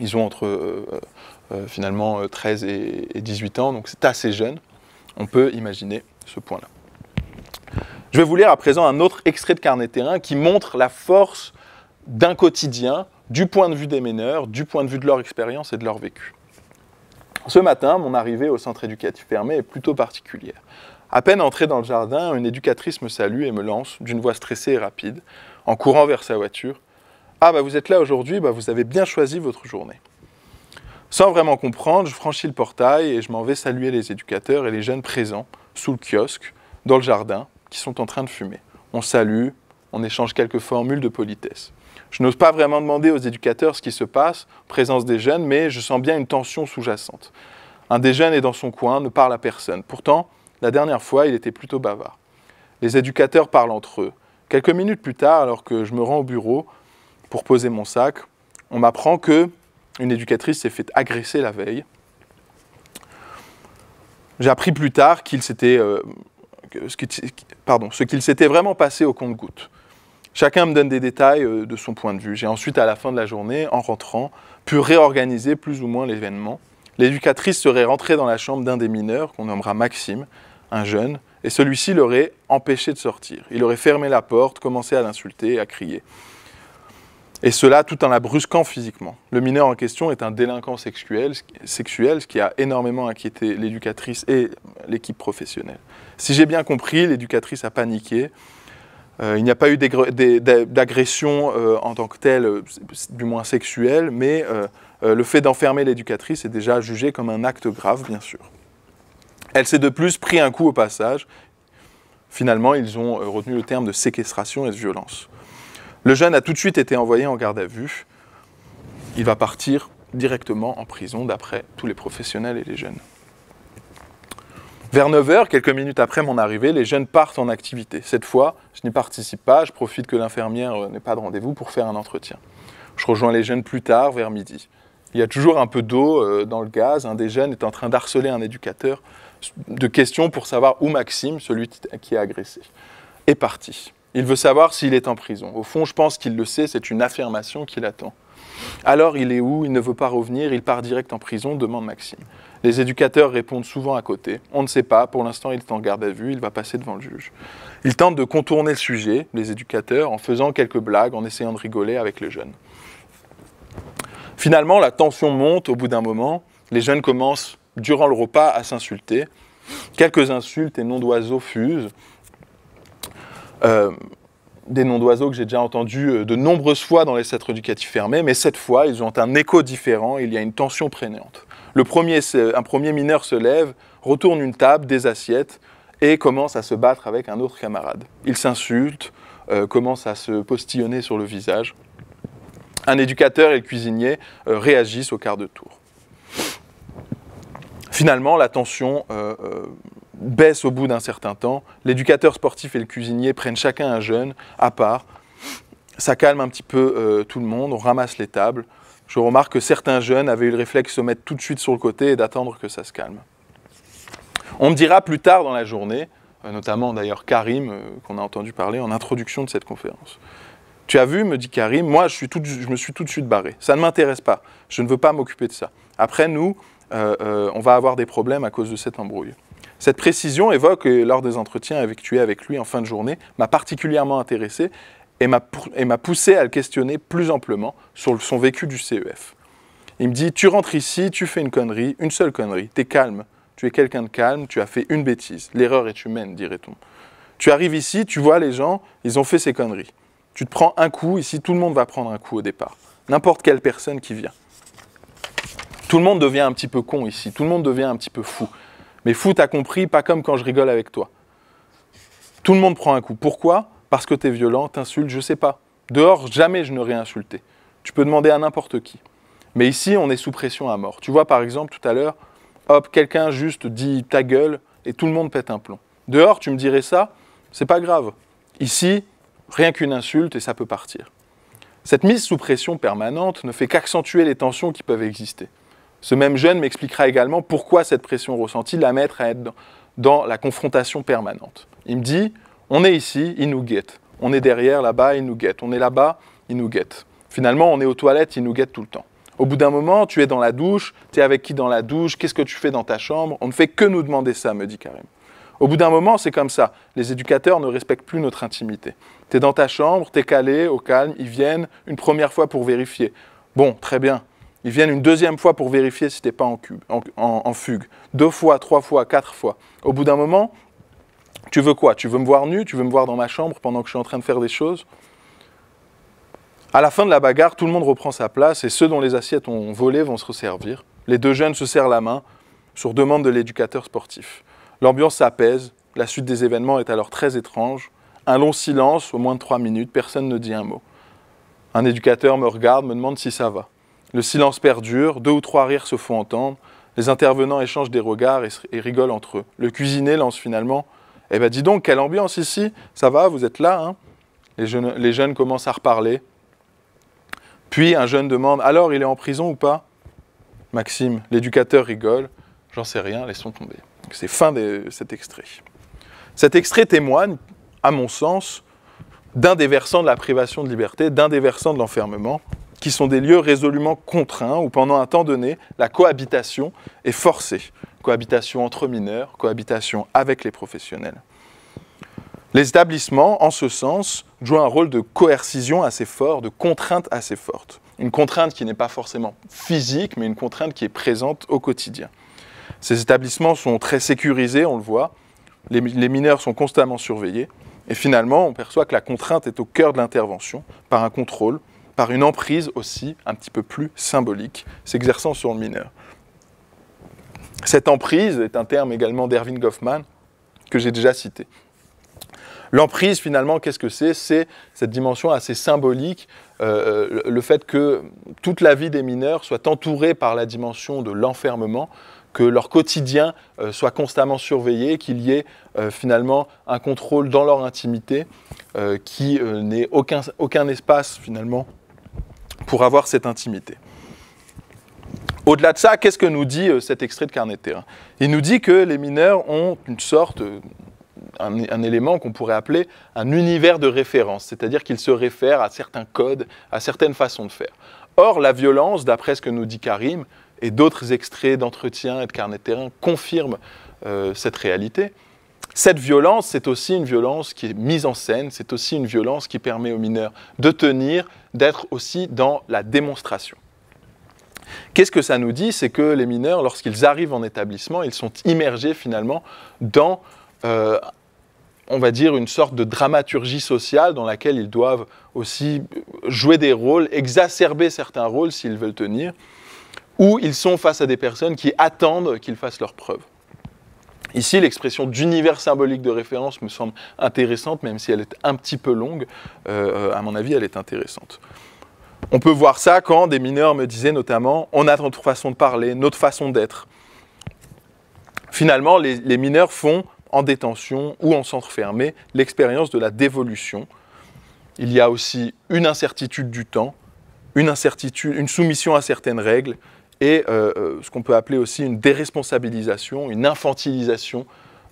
Ils ont entre euh, euh, finalement treize et, et dix-huit ans, donc c'est assez jeune. On peut imaginer ce point-là. Je vais vous lire à présent un autre extrait de carnet de terrain qui montre la force d'un quotidien du point de vue des mineurs, du point de vue de leur expérience et de leur vécu. Ce matin, mon arrivée au centre éducatif fermé est plutôt particulière. À peine entrée dans le jardin, une éducatrice me salue et me lance, d'une voix stressée et rapide, en courant vers sa voiture. « Ah, bah vous êtes là aujourd'hui, bah vous avez bien choisi votre journée. » Sans vraiment comprendre, je franchis le portail et je m'en vais saluer les éducateurs et les jeunes présents, sous le kiosque, dans le jardin, qui sont en train de fumer. On salue, on échange quelques formules de politesse. Je n'ose pas vraiment demander aux éducateurs ce qui se passe, présence des jeunes, mais je sens bien une tension sous-jacente. Un des jeunes est dans son coin, ne parle à personne. Pourtant, la dernière fois, il était plutôt bavard. Les éducateurs parlent entre eux. Quelques minutes plus tard, alors que je me rends au bureau pour poser mon sac, on m'apprend qu'une éducatrice s'est fait agresser la veille. J'ai appris plus tard qu'il s'était, euh, ce qu'il, pardon, ce qu'il s'était vraiment passé au compte-gouttes. Chacun me donne des détails euh, de son point de vue. J'ai ensuite, à la fin de la journée, en rentrant, pu réorganiser plus ou moins l'événement. L'éducatrice serait rentrée dans la chambre d'un des mineurs, qu'on nommera Maxime, un jeune, et celui-ci l'aurait empêché de sortir. Il aurait fermé la porte, commencé à l'insulter et à crier. Et cela tout en la brusquant physiquement. Le mineur en question est un délinquant sexuel, sexuel ce qui a énormément inquiété l'éducatrice et l'équipe professionnelle. Si j'ai bien compris, l'éducatrice a paniqué. Euh, il n'y a pas eu d'agression euh, en tant que telle, euh, du moins sexuelle, mais euh, euh, le fait d'enfermer l'éducatrice est déjà jugé comme un acte grave, bien sûr. Elle s'est de plus pris un coup au passage. Finalement, ils ont euh, retenu le terme de séquestration et de violence. Le jeune a tout de suite été envoyé en garde à vue. Il va partir directement en prison, d'après tous les professionnels et les jeunes. Vers neuf heures, quelques minutes après mon arrivée, les jeunes partent en activité. Cette fois, je n'y participe pas, je profite que l'infirmière n'ait pas de rendez-vous pour faire un entretien. Je rejoins les jeunes plus tard, vers midi. Il y a toujours un peu d'eau dans le gaz. Un des jeunes est en train d'harceler un éducateur de questions pour savoir où Maxime, celui qui a agressé, est parti. Il veut savoir s'il est en prison. Au fond, je pense qu'il le sait, c'est une affirmation qu'il attend. Alors, il est où? Il ne veut pas revenir, il part direct en prison, demande Maxime. Les éducateurs répondent souvent à côté. On ne sait pas, pour l'instant il est en garde à vue, il va passer devant le juge. Ils tentent de contourner le sujet, les éducateurs, en faisant quelques blagues, en essayant de rigoler avec le jeune. Finalement, la tension monte au bout d'un moment. Les jeunes commencent, durant le repas, à s'insulter. Quelques insultes et noms d'oiseaux fusent. Euh, des noms d'oiseaux que j'ai déjà entendus de nombreuses fois dans les centres éducatifs fermés, mais cette fois, ils ont un écho différent, il y a une tension prégnante. Le premier, un premier mineur se lève, retourne une table, des assiettes, et commence à se battre avec un autre camarade. Il s'insulte, euh, commence à se postillonner sur le visage. Un éducateur et le cuisinier euh, réagissent au quart de tour. Finalement, la tension euh, euh, baisse au bout d'un certain temps. L'éducateur sportif et le cuisinier prennent chacun un jeune à part. Ça calme un petit peu euh, tout le monde, on ramasse les tables. Je remarque que certains jeunes avaient eu le réflexe de se mettre tout de suite sur le côté et d'attendre que ça se calme. On me dira plus tard dans la journée, euh, notamment d'ailleurs Karim, euh, qu'on a entendu parler en introduction de cette conférence. « Tu as vu, me dit Karim, moi je, suis tout, je me suis tout de suite barré. Ça ne m'intéresse pas, je ne veux pas m'occuper de ça. Après nous, euh, euh, on va avoir des problèmes à cause de cette embrouille. » Cette précision évoque, lors des entretiens effectués avec lui en fin de journée, m'a particulièrement intéressé et m'a poussé à le questionner plus amplement sur son vécu du C E F. Il me dit « Tu rentres ici, tu fais une connerie, une seule connerie, t'es calme, tu es quelqu'un de calme, tu as fait une bêtise, l'erreur est humaine, dirait-on. Tu arrives ici, tu vois les gens, ils ont fait ces conneries. Tu te prends un coup, ici tout le monde va prendre un coup au départ, n'importe quelle personne qui vient. Tout le monde devient un petit peu con ici, tout le monde devient un petit peu fou. Mais fou, t'as compris, pas comme quand je rigole avec toi. Tout le monde prend un coup. Pourquoi? Parce que t'es violent, t'insultes, je sais pas. Dehors, jamais je n'aurais insulté. Tu peux demander à n'importe qui. Mais ici, on est sous pression à mort. Tu vois, par exemple, tout à l'heure, hop, quelqu'un juste dit ta gueule et tout le monde pète un plomb. Dehors, tu me dirais ça, c'est pas grave. Ici, rien qu'une insulte et ça peut partir. Cette mise sous pression permanente ne fait qu'accentuer les tensions qui peuvent exister. Ce même jeune m'expliquera également pourquoi cette pression ressentie la mettre à être dans la confrontation permanente. Il me dit « on est ici, il nous guette. On est derrière, là-bas, il nous guette. On est là-bas, il nous guette. Finalement, on est aux toilettes, il nous guette tout le temps. Au bout d'un moment, tu es dans la douche, tu es avec qui dans la douche, qu'est-ce que tu fais dans ta chambre? On ne fait que nous demander ça, me dit Karim. Au bout d'un moment, c'est comme ça. Les éducateurs ne respectent plus notre intimité. Tu es dans ta chambre, tu es calé, au calme, ils viennent une première fois pour vérifier. Bon, très bien. Ils viennent une deuxième fois pour vérifier si tu n'es pas en, cube, en, en, en fugue. Deux fois, trois fois, quatre fois. Au bout d'un moment, tu veux quoi? Tu veux me voir nu? Tu veux me voir dans ma chambre pendant que je suis en train de faire des choses? À la fin de la bagarre, tout le monde reprend sa place et ceux dont les assiettes ont volé vont se resservir. Les deux jeunes se serrent la main sur demande de l'éducateur sportif. L'ambiance s'apaise, la suite des événements est alors très étrange. Un long silence, au moins de trois minutes, personne ne dit un mot. Un éducateur me regarde, me demande si ça va. Le silence perdure, deux ou trois rires se font entendre, les intervenants échangent des regards et, et rigolent entre eux. Le cuisinier lance finalement « Eh ben dis donc, quelle ambiance ici? Ça va, vous êtes là hein ?» Les jeunes, les jeunes commencent à reparler. Puis un jeune demande « Alors, il est en prison ou pas ?» Maxime, l'éducateur rigole « J'en sais rien, laissons tomber. » C'est fin de cet extrait. Cet extrait témoigne, à mon sens, d'un des versants de la privation de liberté, d'un des versants de l'enfermement, qui sont des lieux résolument contraints où pendant un temps donné, la cohabitation est forcée. Cohabitation entre mineurs, cohabitation avec les professionnels. Les établissements, en ce sens, jouent un rôle de coercition assez fort, de contrainte assez forte. Une contrainte qui n'est pas forcément physique, mais une contrainte qui est présente au quotidien. Ces établissements sont très sécurisés, on le voit, les, les mineurs sont constamment surveillés, et finalement, on perçoit que la contrainte est au cœur de l'intervention, par un contrôle, par une emprise aussi un petit peu plus symbolique, s'exerçant sur le mineur. Cette emprise est un terme également d'Erving Goffman, que j'ai déjà cité. L'emprise, finalement, qu'est-ce que c'est? C'est cette dimension assez symbolique, euh, le fait que toute la vie des mineurs soit entourée par la dimension de l'enfermement, que leur quotidien euh, soit constamment surveillé, qu'il y ait euh, finalement un contrôle dans leur intimité, euh, qui euh, n'ait aucun, aucun espace, finalement, pour avoir cette intimité. Au-delà de ça, qu'est-ce que nous dit euh, cet extrait de carnet de terrain? Il nous dit que les mineurs ont une sorte... Euh, Un, un élément qu'on pourrait appeler un univers de référence, c'est-à-dire qu'il se réfère à certains codes, à certaines façons de faire. Or, la violence, d'après ce que nous dit Karim, et d'autres extraits d'entretiens et de carnets de terrain confirment euh, cette réalité. Cette violence, c'est aussi une violence qui est mise en scène, c'est aussi une violence qui permet aux mineurs de tenir, d'être aussi dans la démonstration. Qu'est-ce que ça nous dit? C'est que les mineurs, lorsqu'ils arrivent en établissement, ils sont immergés finalement dans... Euh, on va dire, une sorte de dramaturgie sociale dans laquelle ils doivent aussi jouer des rôles, exacerber certains rôles s'ils veulent tenir, ou ils sont face à des personnes qui attendent qu'ils fassent leurs preuves. Ici, l'expression d'univers symbolique de référence me semble intéressante, même si elle est un petit peu longue, euh, à mon avis, elle est intéressante. On peut voir ça quand des mineurs me disaient notamment « on a notre façon de parler, notre façon d'être ». Finalement, les, les mineurs font... en détention ou en centre fermé, l'expérience de la dévolution. Il y a aussi une incertitude du temps, une, incertitude, une soumission à certaines règles et euh, ce qu'on peut appeler aussi une déresponsabilisation, une infantilisation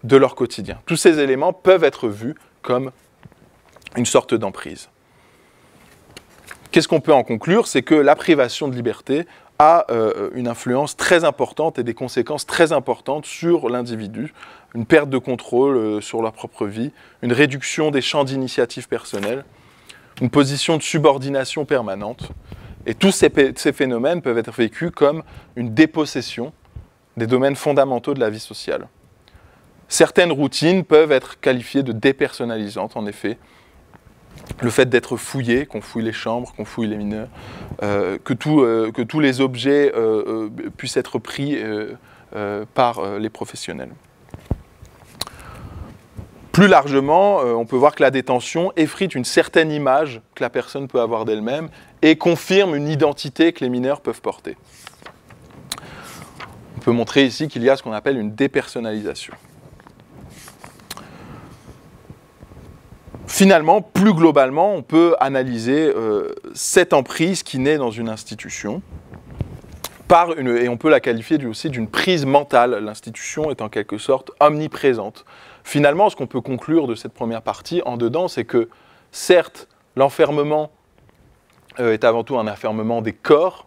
de leur quotidien. Tous ces éléments peuvent être vus comme une sorte d'emprise. Qu'est-ce qu'on peut en conclure? C'est que la privation de liberté a euh, une influence très importante et des conséquences très importantes sur l'individu, une perte de contrôle euh, sur leur propre vie, une réduction des champs d'initiative personnelle, une position de subordination permanente. Et tous ces, ces phénomènes peuvent être vécus comme une dépossession des domaines fondamentaux de la vie sociale. Certaines routines peuvent être qualifiées de dépersonnalisantes, en effet. Le fait d'être fouillé, qu'on fouille les chambres, qu'on fouille les mineurs, euh, que, tout, euh, que tous les objets euh, euh, puissent être pris euh, euh, par euh, les professionnels. Plus largement, euh, on peut voir que la détention effrite une certaine image que la personne peut avoir d'elle-même et confirme une identité que les mineurs peuvent porter. On peut montrer ici qu'il y a ce qu'on appelle une dépersonnalisation. Finalement, plus globalement, on peut analyser euh, cette emprise qui naît dans une institution, par une, et on peut la qualifier aussi d'une prise mentale. L'institution est en quelque sorte omniprésente. Finalement, ce qu'on peut conclure de cette première partie en dedans, c'est que certes, l'enfermement euh, est avant tout un enfermement des corps,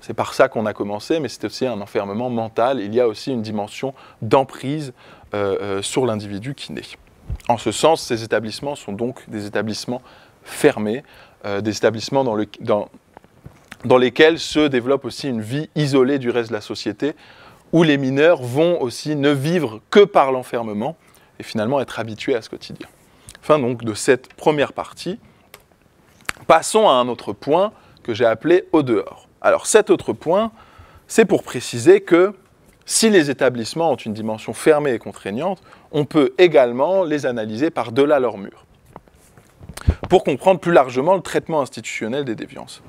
c'est par ça qu'on a commencé, mais c'est aussi un enfermement mental. Il y a aussi une dimension d'emprise euh, euh, sur l'individu qui naît. En ce sens, ces établissements sont donc des établissements fermés, euh, des établissements dans, le, dans, dans lesquels se développe aussi une vie isolée du reste de la société, où les mineurs vont aussi ne vivre que par l'enfermement et finalement être habitués à ce quotidien. Fin donc de cette première partie. Passons à un autre point que j'ai appelé « au dehors ». Alors cet autre point, c'est pour préciser que si les établissements ont une dimension fermée et contraignante, on peut également les analyser par-delà leur mur, pour comprendre plus largement le traitement institutionnel des déviances.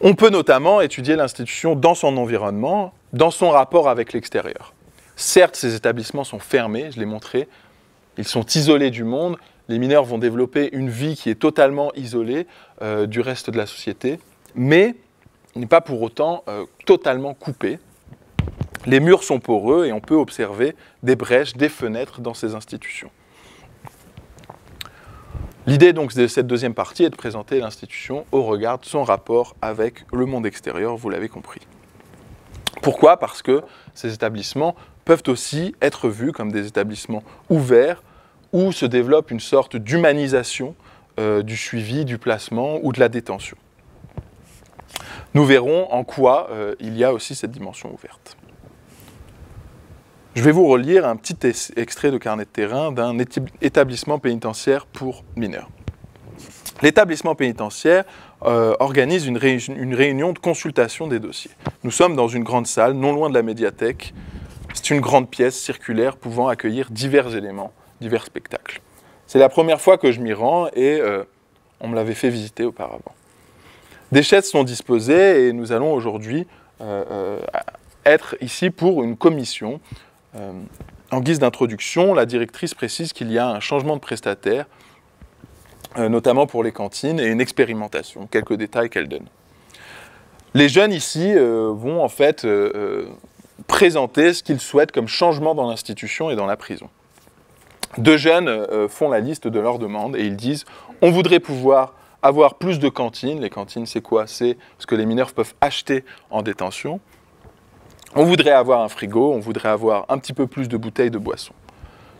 On peut notamment étudier l'institution dans son environnement, dans son rapport avec l'extérieur. Certes, ces établissements sont fermés, je l'ai montré, ils sont isolés du monde, les mineurs vont développer une vie qui est totalement isolée euh, du reste de la société, mais n'est pas pour autant euh, totalement coupée. Les murs sont poreux et on peut observer des brèches, des fenêtres dans ces institutions. L'idée donc de cette deuxième partie est de présenter l'institution au regard de son rapport avec le monde extérieur, vous l'avez compris. Pourquoi? Parce que ces établissements peuvent aussi être vus comme des établissements ouverts où se développe une sorte d'humanisation euh, du suivi, du placement ou de la détention. Nous verrons en quoi euh, il y a aussi cette dimension ouverte. Je vais vous relire un petit extrait de carnet de terrain d'un établissement pénitentiaire pour mineurs. L'établissement pénitentiaire euh, organise une réunion, une réunion de consultation des dossiers. Nous sommes dans une grande salle, non loin de la médiathèque. C'est une grande pièce circulaire pouvant accueillir divers éléments, divers spectacles. C'est la première fois que je m'y rends et euh, on me l'avait fait visiter auparavant. Des chaises sont disposées et nous allons aujourd'hui euh, euh, être ici pour une commission. Euh, en guise d'introduction, la directrice précise qu'il y a un changement de prestataire, euh, notamment pour les cantines, et une expérimentation, quelques détails qu'elle donne. Les jeunes ici euh, vont en fait euh, euh, présenter ce qu'ils souhaitent comme changement dans l'institution et dans la prison. Deux jeunes euh, font la liste de leurs demandes et ils disent « on voudrait pouvoir avoir plus de cantines ». Les cantines, c'est quoi? C'est ce que les mineurs peuvent acheter en détention. On voudrait avoir un frigo, on voudrait avoir un petit peu plus de bouteilles de boissons.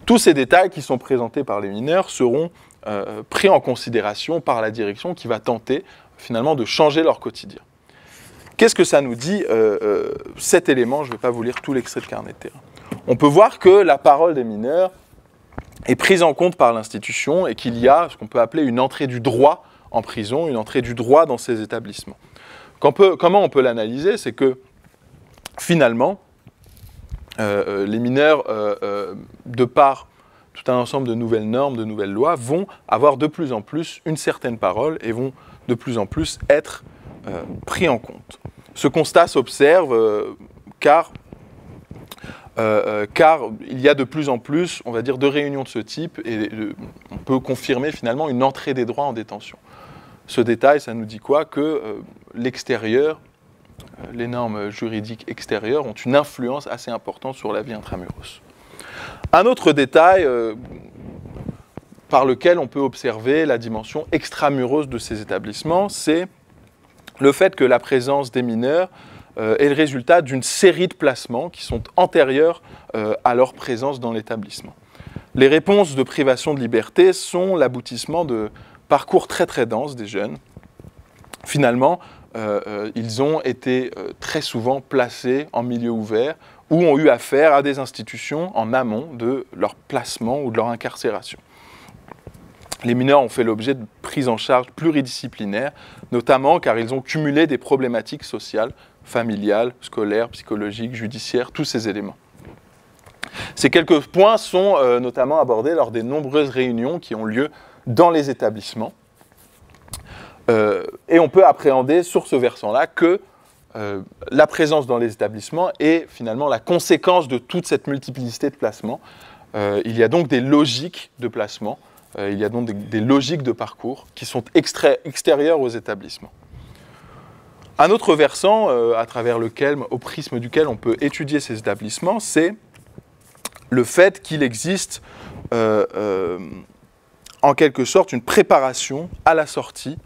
Tous ces détails qui sont présentés par les mineurs seront euh, pris en considération par la direction qui va tenter finalement de changer leur quotidien. Qu'est-ce que ça nous dit euh, euh, cet élément? Je ne vais pas vous lire tout l'extrait de carnet de terrain. On peut voir que la parole des mineurs est prise en compte par l'institution et qu'il y a ce qu'on peut appeler une entrée du droit en prison, une entrée du droit dans ces établissements. Qu'on peut, comment on peut l'analyser? C'est que finalement, euh, les mineurs, euh, euh, de par tout un ensemble de nouvelles normes, de nouvelles lois, vont avoir de plus en plus une certaine parole et vont de plus en plus être euh, pris en compte. Ce constat s'observe euh, car, euh, car il y a de plus en plus, on va dire, de réunions de ce type et euh, on peut confirmer finalement une entrée des droits en détention. Ce détail, ça nous dit quoi? Que euh, l'extérieur, les normes juridiques extérieures ont une influence assez importante sur la vie intramuros. Un autre détail euh, par lequel on peut observer la dimension extramuros de ces établissements, c'est le fait que la présence des mineurs euh, est le résultat d'une série de placements qui sont antérieurs euh, à leur présence dans l'établissement. Les réponses de privation de liberté sont l'aboutissement de parcours très très denses des jeunes. Finalement, Euh, euh, ils ont été euh, très souvent placés en milieu ouvert ou ont eu affaire à des institutions en amont de leur placement ou de leur incarcération. Les mineurs ont fait l'objet de prises en charge pluridisciplinaires, notamment car ils ont cumulé des problématiques sociales, familiales, scolaires, psychologiques, judiciaires, tous ces éléments. Ces quelques points sont euh, notamment abordés lors des nombreuses réunions qui ont lieu dans les établissements. Euh, et on peut appréhender sur ce versant-là que euh, la présence dans les établissements est finalement la conséquence de toute cette multiplicité de placements. Euh, il y a donc des logiques de placement, euh, il y a donc des, des logiques de parcours qui sont extérieures aux établissements. Un autre versant euh, à travers lequel, au prisme duquel on peut étudier ces établissements, c'est le fait qu'il existe euh, euh, en quelque sorte une préparation à la sortie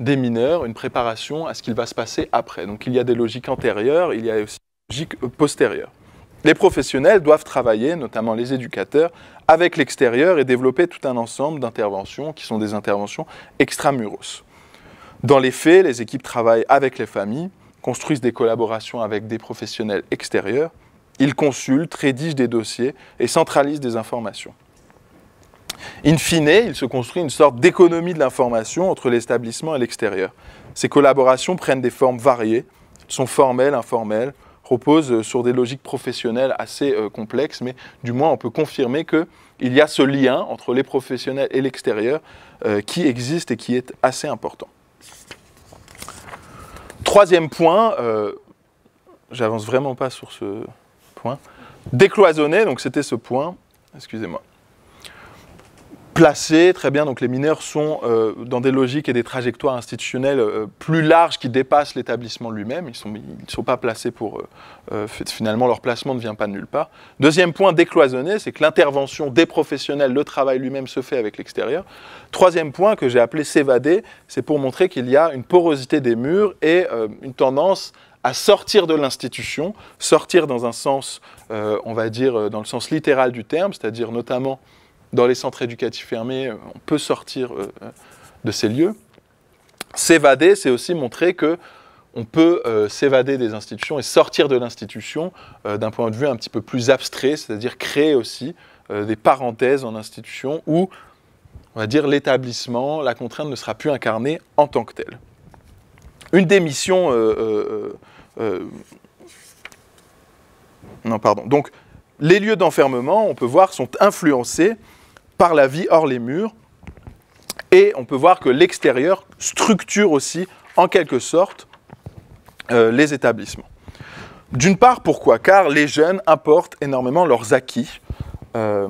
des mineurs, une préparation à ce qu'il va se passer après. Donc il y a des logiques antérieures, il y a aussi des logiques postérieures. Les professionnels doivent travailler, notamment les éducateurs, avec l'extérieur et développer tout un ensemble d'interventions qui sont des interventions extramuros. Dans les faits, les équipes travaillent avec les familles, construisent des collaborations avec des professionnels extérieurs, ils consultent, rédigent des dossiers et centralisent des informations. In fine, il se construit une sorte d'économie de l'information entre l'établissement et l'extérieur. Ces collaborations prennent des formes variées, sont formelles, informelles, reposent sur des logiques professionnelles assez euh, complexes, mais du moins on peut confirmer qu'il y a ce lien entre les professionnels et l'extérieur euh, qui existe et qui est assez important. Troisième point, euh, j'avance vraiment pas sur ce point, décloisonner, donc c'était ce point, excusez-moi. placés, très bien, donc les mineurs sont euh, dans des logiques et des trajectoires institutionnelles euh, plus larges qui dépassent l'établissement lui-même, ils ne sont, ils sont pas placés pour, euh, finalement leur placement ne vient pas de nulle part. Deuxième point, décloisonner, c'est que l'intervention des professionnels, le travail lui-même se fait avec l'extérieur. Troisième point que j'ai appelé s'évader, c'est pour montrer qu'il y a une porosité des murs et euh, une tendance à sortir de l'institution, sortir dans un sens, euh, on va dire, dans le sens littéral du terme, c'est-à-dire notamment dans les centres éducatifs fermés, on peut sortir euh, de ces lieux. S'évader, c'est aussi montrer qu'on peut euh, s'évader des institutions et sortir de l'institution euh, d'un point de vue un petit peu plus abstrait, c'est-à-dire créer aussi euh, des parenthèses en institution où, on va dire, l'établissement, la contrainte ne sera plus incarnée en tant que telle. Une des missions... Euh, euh, euh, non, pardon. Donc, les lieux d'enfermement, on peut voir, sont influencés par la vie hors les murs, et on peut voir que l'extérieur structure aussi, en quelque sorte, euh, les établissements. D'une part, pourquoi? Car les jeunes apportent énormément leurs acquis. Euh,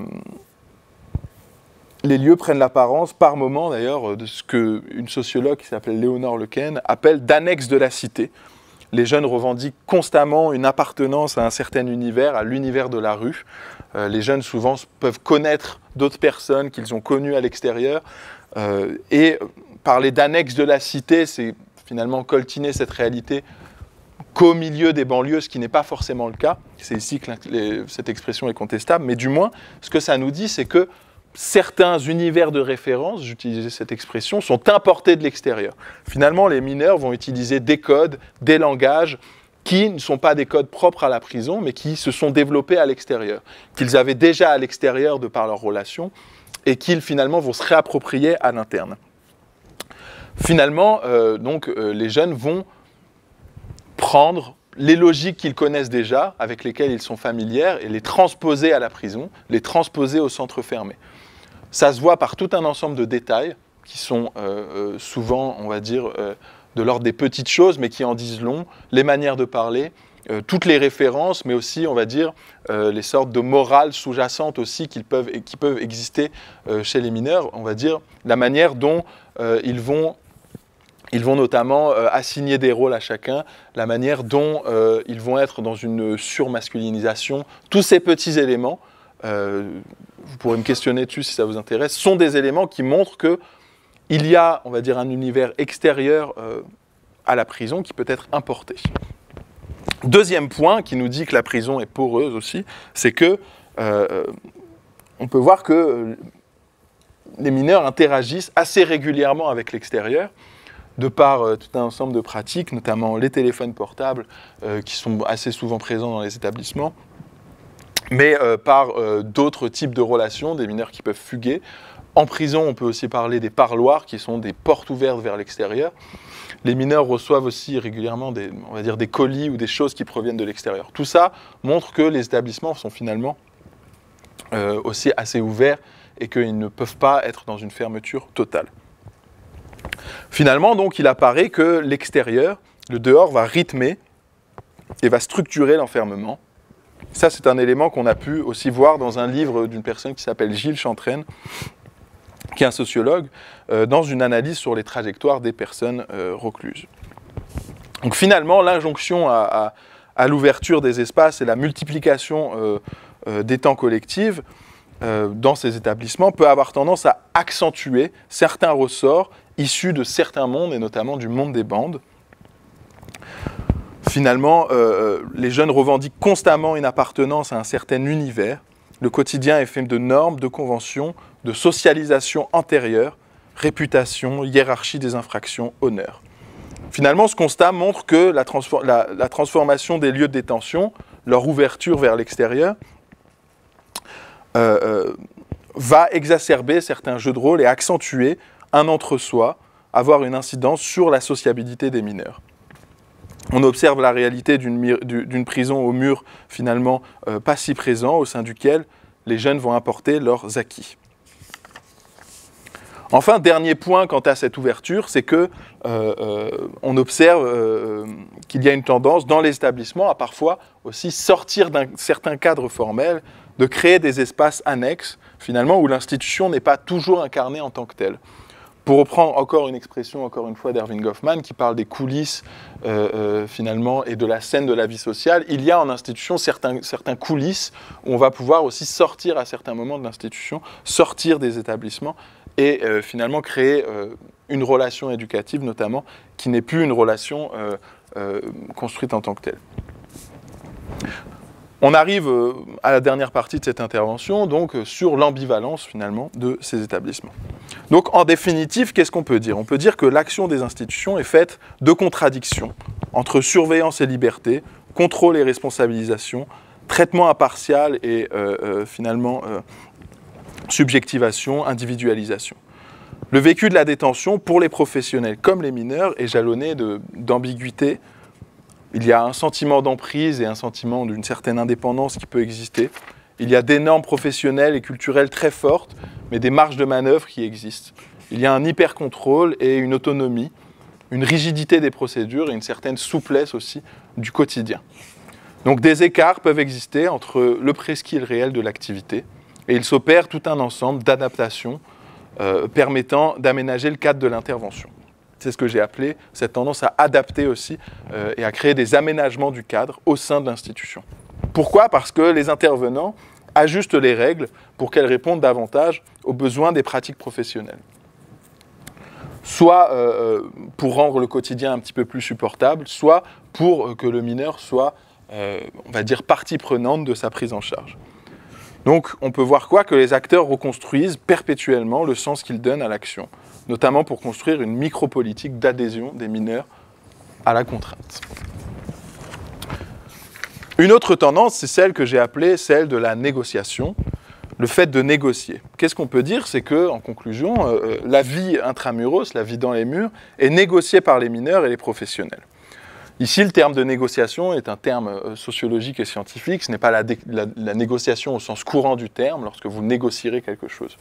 les lieux prennent l'apparence, par moment d'ailleurs, de ce qu'une sociologue qui s'appelle Léonore Lequen appelle d'annexe de la cité. Les jeunes revendiquent constamment une appartenance à un certain univers, à l'univers de la rue. Euh, les jeunes, souvent, peuvent connaître d'autres personnes qu'ils ont connues à l'extérieur. Euh, et parler d'annexe de la cité, c'est finalement coltiner cette réalité qu'au milieu des banlieues, ce qui n'est pas forcément le cas. C'est ici que les, cette expression est contestable. Mais du moins, ce que ça nous dit, c'est que certains univers de référence, j'utilisais cette expression, sont importés de l'extérieur. Finalement, les mineurs vont utiliser des codes, des langages qui ne sont pas des codes propres à la prison, mais qui se sont développés à l'extérieur, qu'ils avaient déjà à l'extérieur de par leurs relations, et qu'ils finalement vont se réapproprier à l'interne. Finalement, euh, donc, euh, les jeunes vont prendre les logiques qu'ils connaissent déjà, avec lesquelles ils sont familiers, et les transposer à la prison, les transposer au centre fermé. Ça se voit par tout un ensemble de détails qui sont euh, souvent, on va dire, euh, de l'ordre des petites choses, mais qui en disent long, les manières de parler, euh, toutes les références, mais aussi, on va dire, euh, les sortes de morales sous-jacentes aussi qui peuvent, qui peuvent exister euh, chez les mineurs, on va dire, la manière dont euh, ils vont... Ils vont notamment euh, assigner des rôles à chacun, la manière dont euh, ils vont être dans une surmasculinisation. Tous ces petits éléments, euh, vous pourrez me questionner dessus si ça vous intéresse, sont des éléments qui montrent qu'il y a, on va dire, un univers extérieur euh, à la prison qui peut être importé. Deuxième point qui nous dit que la prison est poreuse aussi, c'est que euh, on peut voir que les mineurs interagissent assez régulièrement avec l'extérieur, de par euh, tout un ensemble de pratiques, notamment les téléphones portables euh, qui sont assez souvent présents dans les établissements, mais euh, par euh, d'autres types de relations, des mineurs qui peuvent fuguer. En prison, on peut aussi parler des parloirs qui sont des portes ouvertes vers l'extérieur. Les mineurs reçoivent aussi régulièrement des, on va dire, des colis ou des choses qui proviennent de l'extérieur. Tout ça montre que les établissements sont finalement euh, aussi assez ouverts et qu'ils ne peuvent pas être dans une fermeture totale. Finalement, donc, il apparaît que l'extérieur, le dehors, va rythmer et va structurer l'enfermement. Ça, c'est un élément qu'on a pu aussi voir dans un livre d'une personne qui s'appelle Gilles Chantraine, qui est un sociologue, euh, dans une analyse sur les trajectoires des personnes euh, recluses. Donc finalement, l'injonction à, à, à l'ouverture des espaces et la multiplication euh, euh, des temps collectifs euh, dans ces établissements peut avoir tendance à accentuer certains ressorts issus de certains mondes, et notamment du monde des bandes. Finalement, euh, les jeunes revendiquent constamment une appartenance à un certain univers. Le quotidien est fait de normes, de conventions, de socialisation antérieure, réputation, hiérarchie des infractions, honneur. Finalement, ce constat montre que la, transfor- la, la transformation des lieux de détention, leur ouverture vers l'extérieur, euh, euh, va exacerber certains jeux de rôle et accentuer un entre-soi, avoir une incidence sur la sociabilité des mineurs. On observe la réalité d'une prison au mur finalement euh, pas si présent, au sein duquel les jeunes vont apporter leurs acquis. Enfin, dernier point quant à cette ouverture, c'est que euh, euh, on observe euh, qu'il y a une tendance dans les établissements à parfois aussi sortir d'un certain cadre formel, de créer des espaces annexes, finalement, où l'institution n'est pas toujours incarnée en tant que telle. Pour reprendre encore une expression, encore une fois, d'Erving Goffman, qui parle des coulisses, euh, euh, finalement, et de la scène de la vie sociale, il y a en institution certains, certains coulisses où on va pouvoir aussi sortir à certains moments de l'institution, sortir des établissements et euh, finalement créer euh, une relation éducative, notamment, qui n'est plus une relation euh, euh, construite en tant que telle. On arrive euh, à la dernière partie de cette intervention, donc euh, sur l'ambivalence finalement de ces établissements. Donc en définitive, qu'est-ce qu'on peut dire? On peut dire que l'action des institutions est faite de contradictions entre surveillance et liberté, contrôle et responsabilisation, traitement impartial et euh, euh, finalement euh, subjectivation, individualisation. Le vécu de la détention pour les professionnels comme les mineurs est jalonné d'ambiguïté. Il y a un sentiment d'emprise et un sentiment d'une certaine indépendance qui peut exister. Il y a des normes professionnelles et culturelles très fortes, mais des marges de manœuvre qui existent. Il y a un hyper-contrôle et une autonomie, une rigidité des procédures et une certaine souplesse aussi du quotidien. Donc des écarts peuvent exister entre le presquis et le réel de l'activité, et il s'opère tout un ensemble d'adaptations euh, permettant d'aménager le cadre de l'intervention. C'est ce que j'ai appelé cette tendance à adapter aussi euh, et à créer des aménagements du cadre au sein de l'institution. Pourquoi? Parce que les intervenants ajustent les règles pour qu'elles répondent davantage aux besoins des pratiques professionnelles. Soit euh, pour rendre le quotidien un petit peu plus supportable, soit pour que le mineur soit, euh, on va dire, partie prenante de sa prise en charge. Donc on peut voir quoi? Que les acteurs reconstruisent perpétuellement le sens qu'ils donnent à l'action, notamment pour construire une micro-politique d'adhésion des mineurs à la contrainte. Une autre tendance, c'est celle que j'ai appelée celle de la négociation, le fait de négocier. Qu'est-ce qu'on peut dire? C'est que, en conclusion, euh, la vie intramuros, la vie dans les murs, est négociée par les mineurs et les professionnels. Ici, le terme de négociation est un terme sociologique et scientifique, ce n'est pas la, la, la négociation au sens courant du terme, lorsque vous négocierez quelque chose.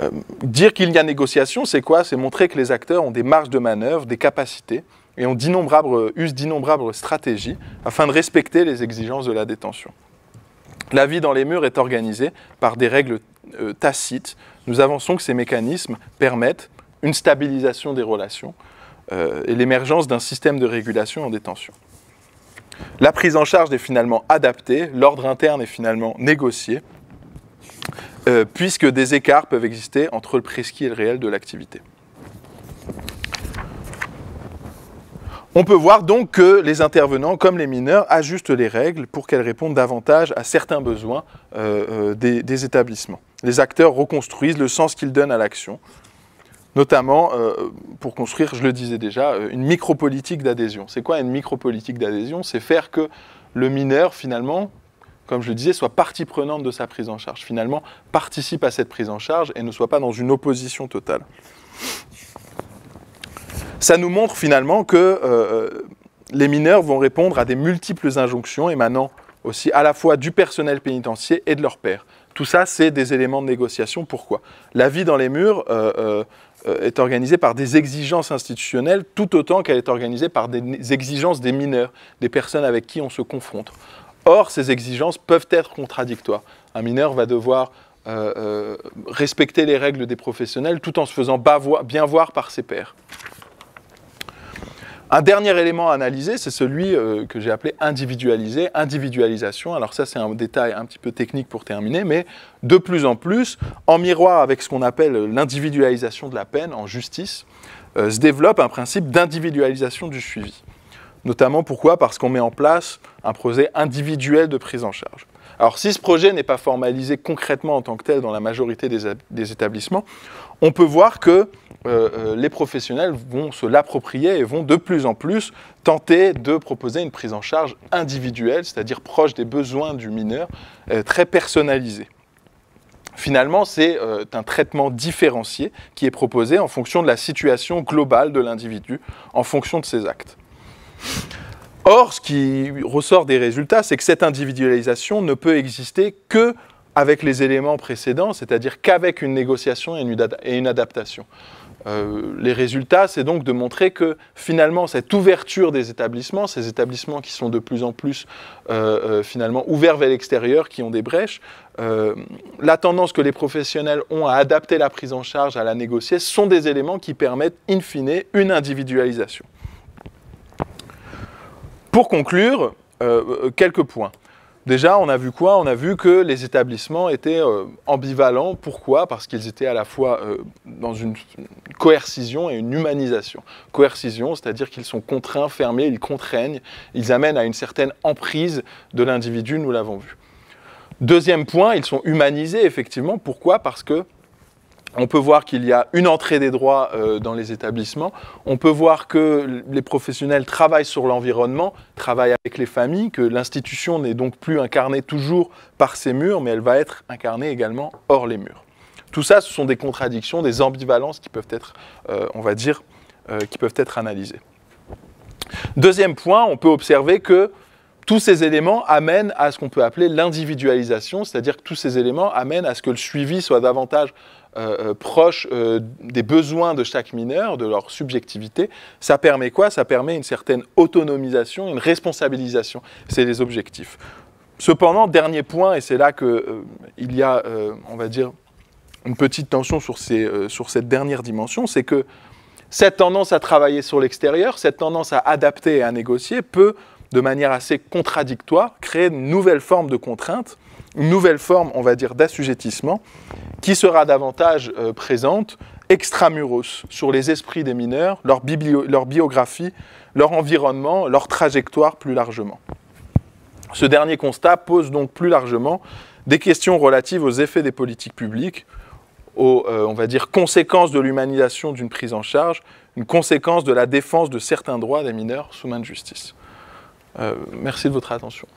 Euh, dire qu'il y a négociation, c'est quoi? C'est montrer que les acteurs ont des marges de manœuvre, des capacités, et ont d'innombrables, usent d'innombrables stratégies afin de respecter les exigences de la détention. La vie dans les murs est organisée par des règles euh, tacites. Nous avançons que ces mécanismes permettent une stabilisation des relations euh, et l'émergence d'un système de régulation en détention. La prise en charge est finalement adaptée, l'ordre interne est finalement négocié, Euh, puisque des écarts peuvent exister entre le presquis et le réel de l'activité. On peut voir donc que les intervenants, comme les mineurs, ajustent les règles pour qu'elles répondent davantage à certains besoins euh, des, des établissements. Les acteurs reconstruisent le sens qu'ils donnent à l'action, notamment euh, pour construire, je le disais déjà, une micro-politique d'adhésion. C'est quoi une micro-politique d'adhésion? C'est faire que le mineur, finalement, comme je le disais, soit partie prenante de sa prise en charge. Finalement, participe à cette prise en charge et ne soit pas dans une opposition totale. Ça nous montre finalement que euh, les mineurs vont répondre à des multiples injonctions émanant aussi à la fois du personnel pénitentiaire et de leurs pairs. Tout ça, c'est des éléments de négociation. Pourquoi? La vie dans les murs euh, euh, est organisée par des exigences institutionnelles tout autant qu'elle est organisée par des exigences des mineurs, des personnes avec qui on se confronte. Or, ces exigences peuvent être contradictoires. Un mineur va devoir euh, euh, respecter les règles des professionnels tout en se faisant bien voir par ses pairs. Un dernier élément à analyser, c'est celui euh, que j'ai appelé individualisé, individualisation. Alors ça, c'est un détail un petit peu technique pour terminer, mais de plus en plus, en miroir avec ce qu'on appelle l'individualisation de la peine en justice, euh, se développe un principe d'individualisation du suivi. Notamment pourquoi? Parce qu'on met en place un projet individuel de prise en charge. Alors si ce projet n'est pas formalisé concrètement en tant que tel dans la majorité des, des établissements, on peut voir que euh, les professionnels vont se l'approprier et vont de plus en plus tenter de proposer une prise en charge individuelle, c'est-à-dire proche des besoins du mineur, euh, très personnalisée. Finalement, c'est euh, un traitement différencié qui est proposé en fonction de la situation globale de l'individu, en fonction de ses actes. Or, ce qui ressort des résultats, c'est que cette individualisation ne peut exister qu'avec les éléments précédents, c'est-à-dire qu'avec une négociation et une adaptation. Euh, les résultats, c'est donc de montrer que finalement cette ouverture des établissements, ces établissements qui sont de plus en plus euh, euh, finalement ouverts vers l'extérieur, qui ont des brèches, euh, la tendance que les professionnels ont à adapter la prise en charge, à la négocier, sont des éléments qui permettent in fine une individualisation. Pour conclure, euh, quelques points. Déjà, on a vu quoi? On a vu que les établissements étaient euh, ambivalents. Pourquoi? Parce qu'ils étaient à la fois euh, dans une coercition et une humanisation. Coercition, c'est-à-dire qu'ils sont contraints, fermés, ils contraignent, ils amènent à une certaine emprise de l'individu, nous l'avons vu. Deuxième point, ils sont humanisés, effectivement. Pourquoi? Parce que on peut voir qu'il y a une entrée des droits euh, dans les établissements. On peut voir que les professionnels travaillent sur l'environnement, travaillent avec les familles, que l'institution n'est donc plus incarnée toujours par ses murs, mais elle va être incarnée également hors les murs. Tout ça, ce sont des contradictions, des ambivalences qui peuvent être, euh, on va dire, euh, qui peuvent être analysées. Deuxième point, on peut observer que tous ces éléments amènent à ce qu'on peut appeler l'individualisation, c'est-à-dire que tous ces éléments amènent à ce que le suivi soit davantage Euh, proche euh, des besoins de chaque mineur, de leur subjectivité. Ça permet quoi? Ça permet une certaine autonomisation, une responsabilisation. C'est les objectifs. Cependant, dernier point, et c'est là qu'il euh, y a, euh, on va dire, une petite tension sur, ces, euh, sur cette dernière dimension, c'est que cette tendance à travailler sur l'extérieur, cette tendance à adapter et à négocier peut, de manière assez contradictoire, créer une nouvelle forme de contrainte, une nouvelle forme, on va dire, d'assujettissement qui sera davantage euh, présente extramuros sur les esprits des mineurs, leur, leur biographie, leur environnement, leur trajectoire plus largement. Ce dernier constat pose donc plus largement des questions relatives aux effets des politiques publiques, aux euh, on va dire, conséquences de l'humanisation d'une prise en charge, une conséquence de la défense de certains droits des mineurs sous main de justice. Euh, merci de votre attention.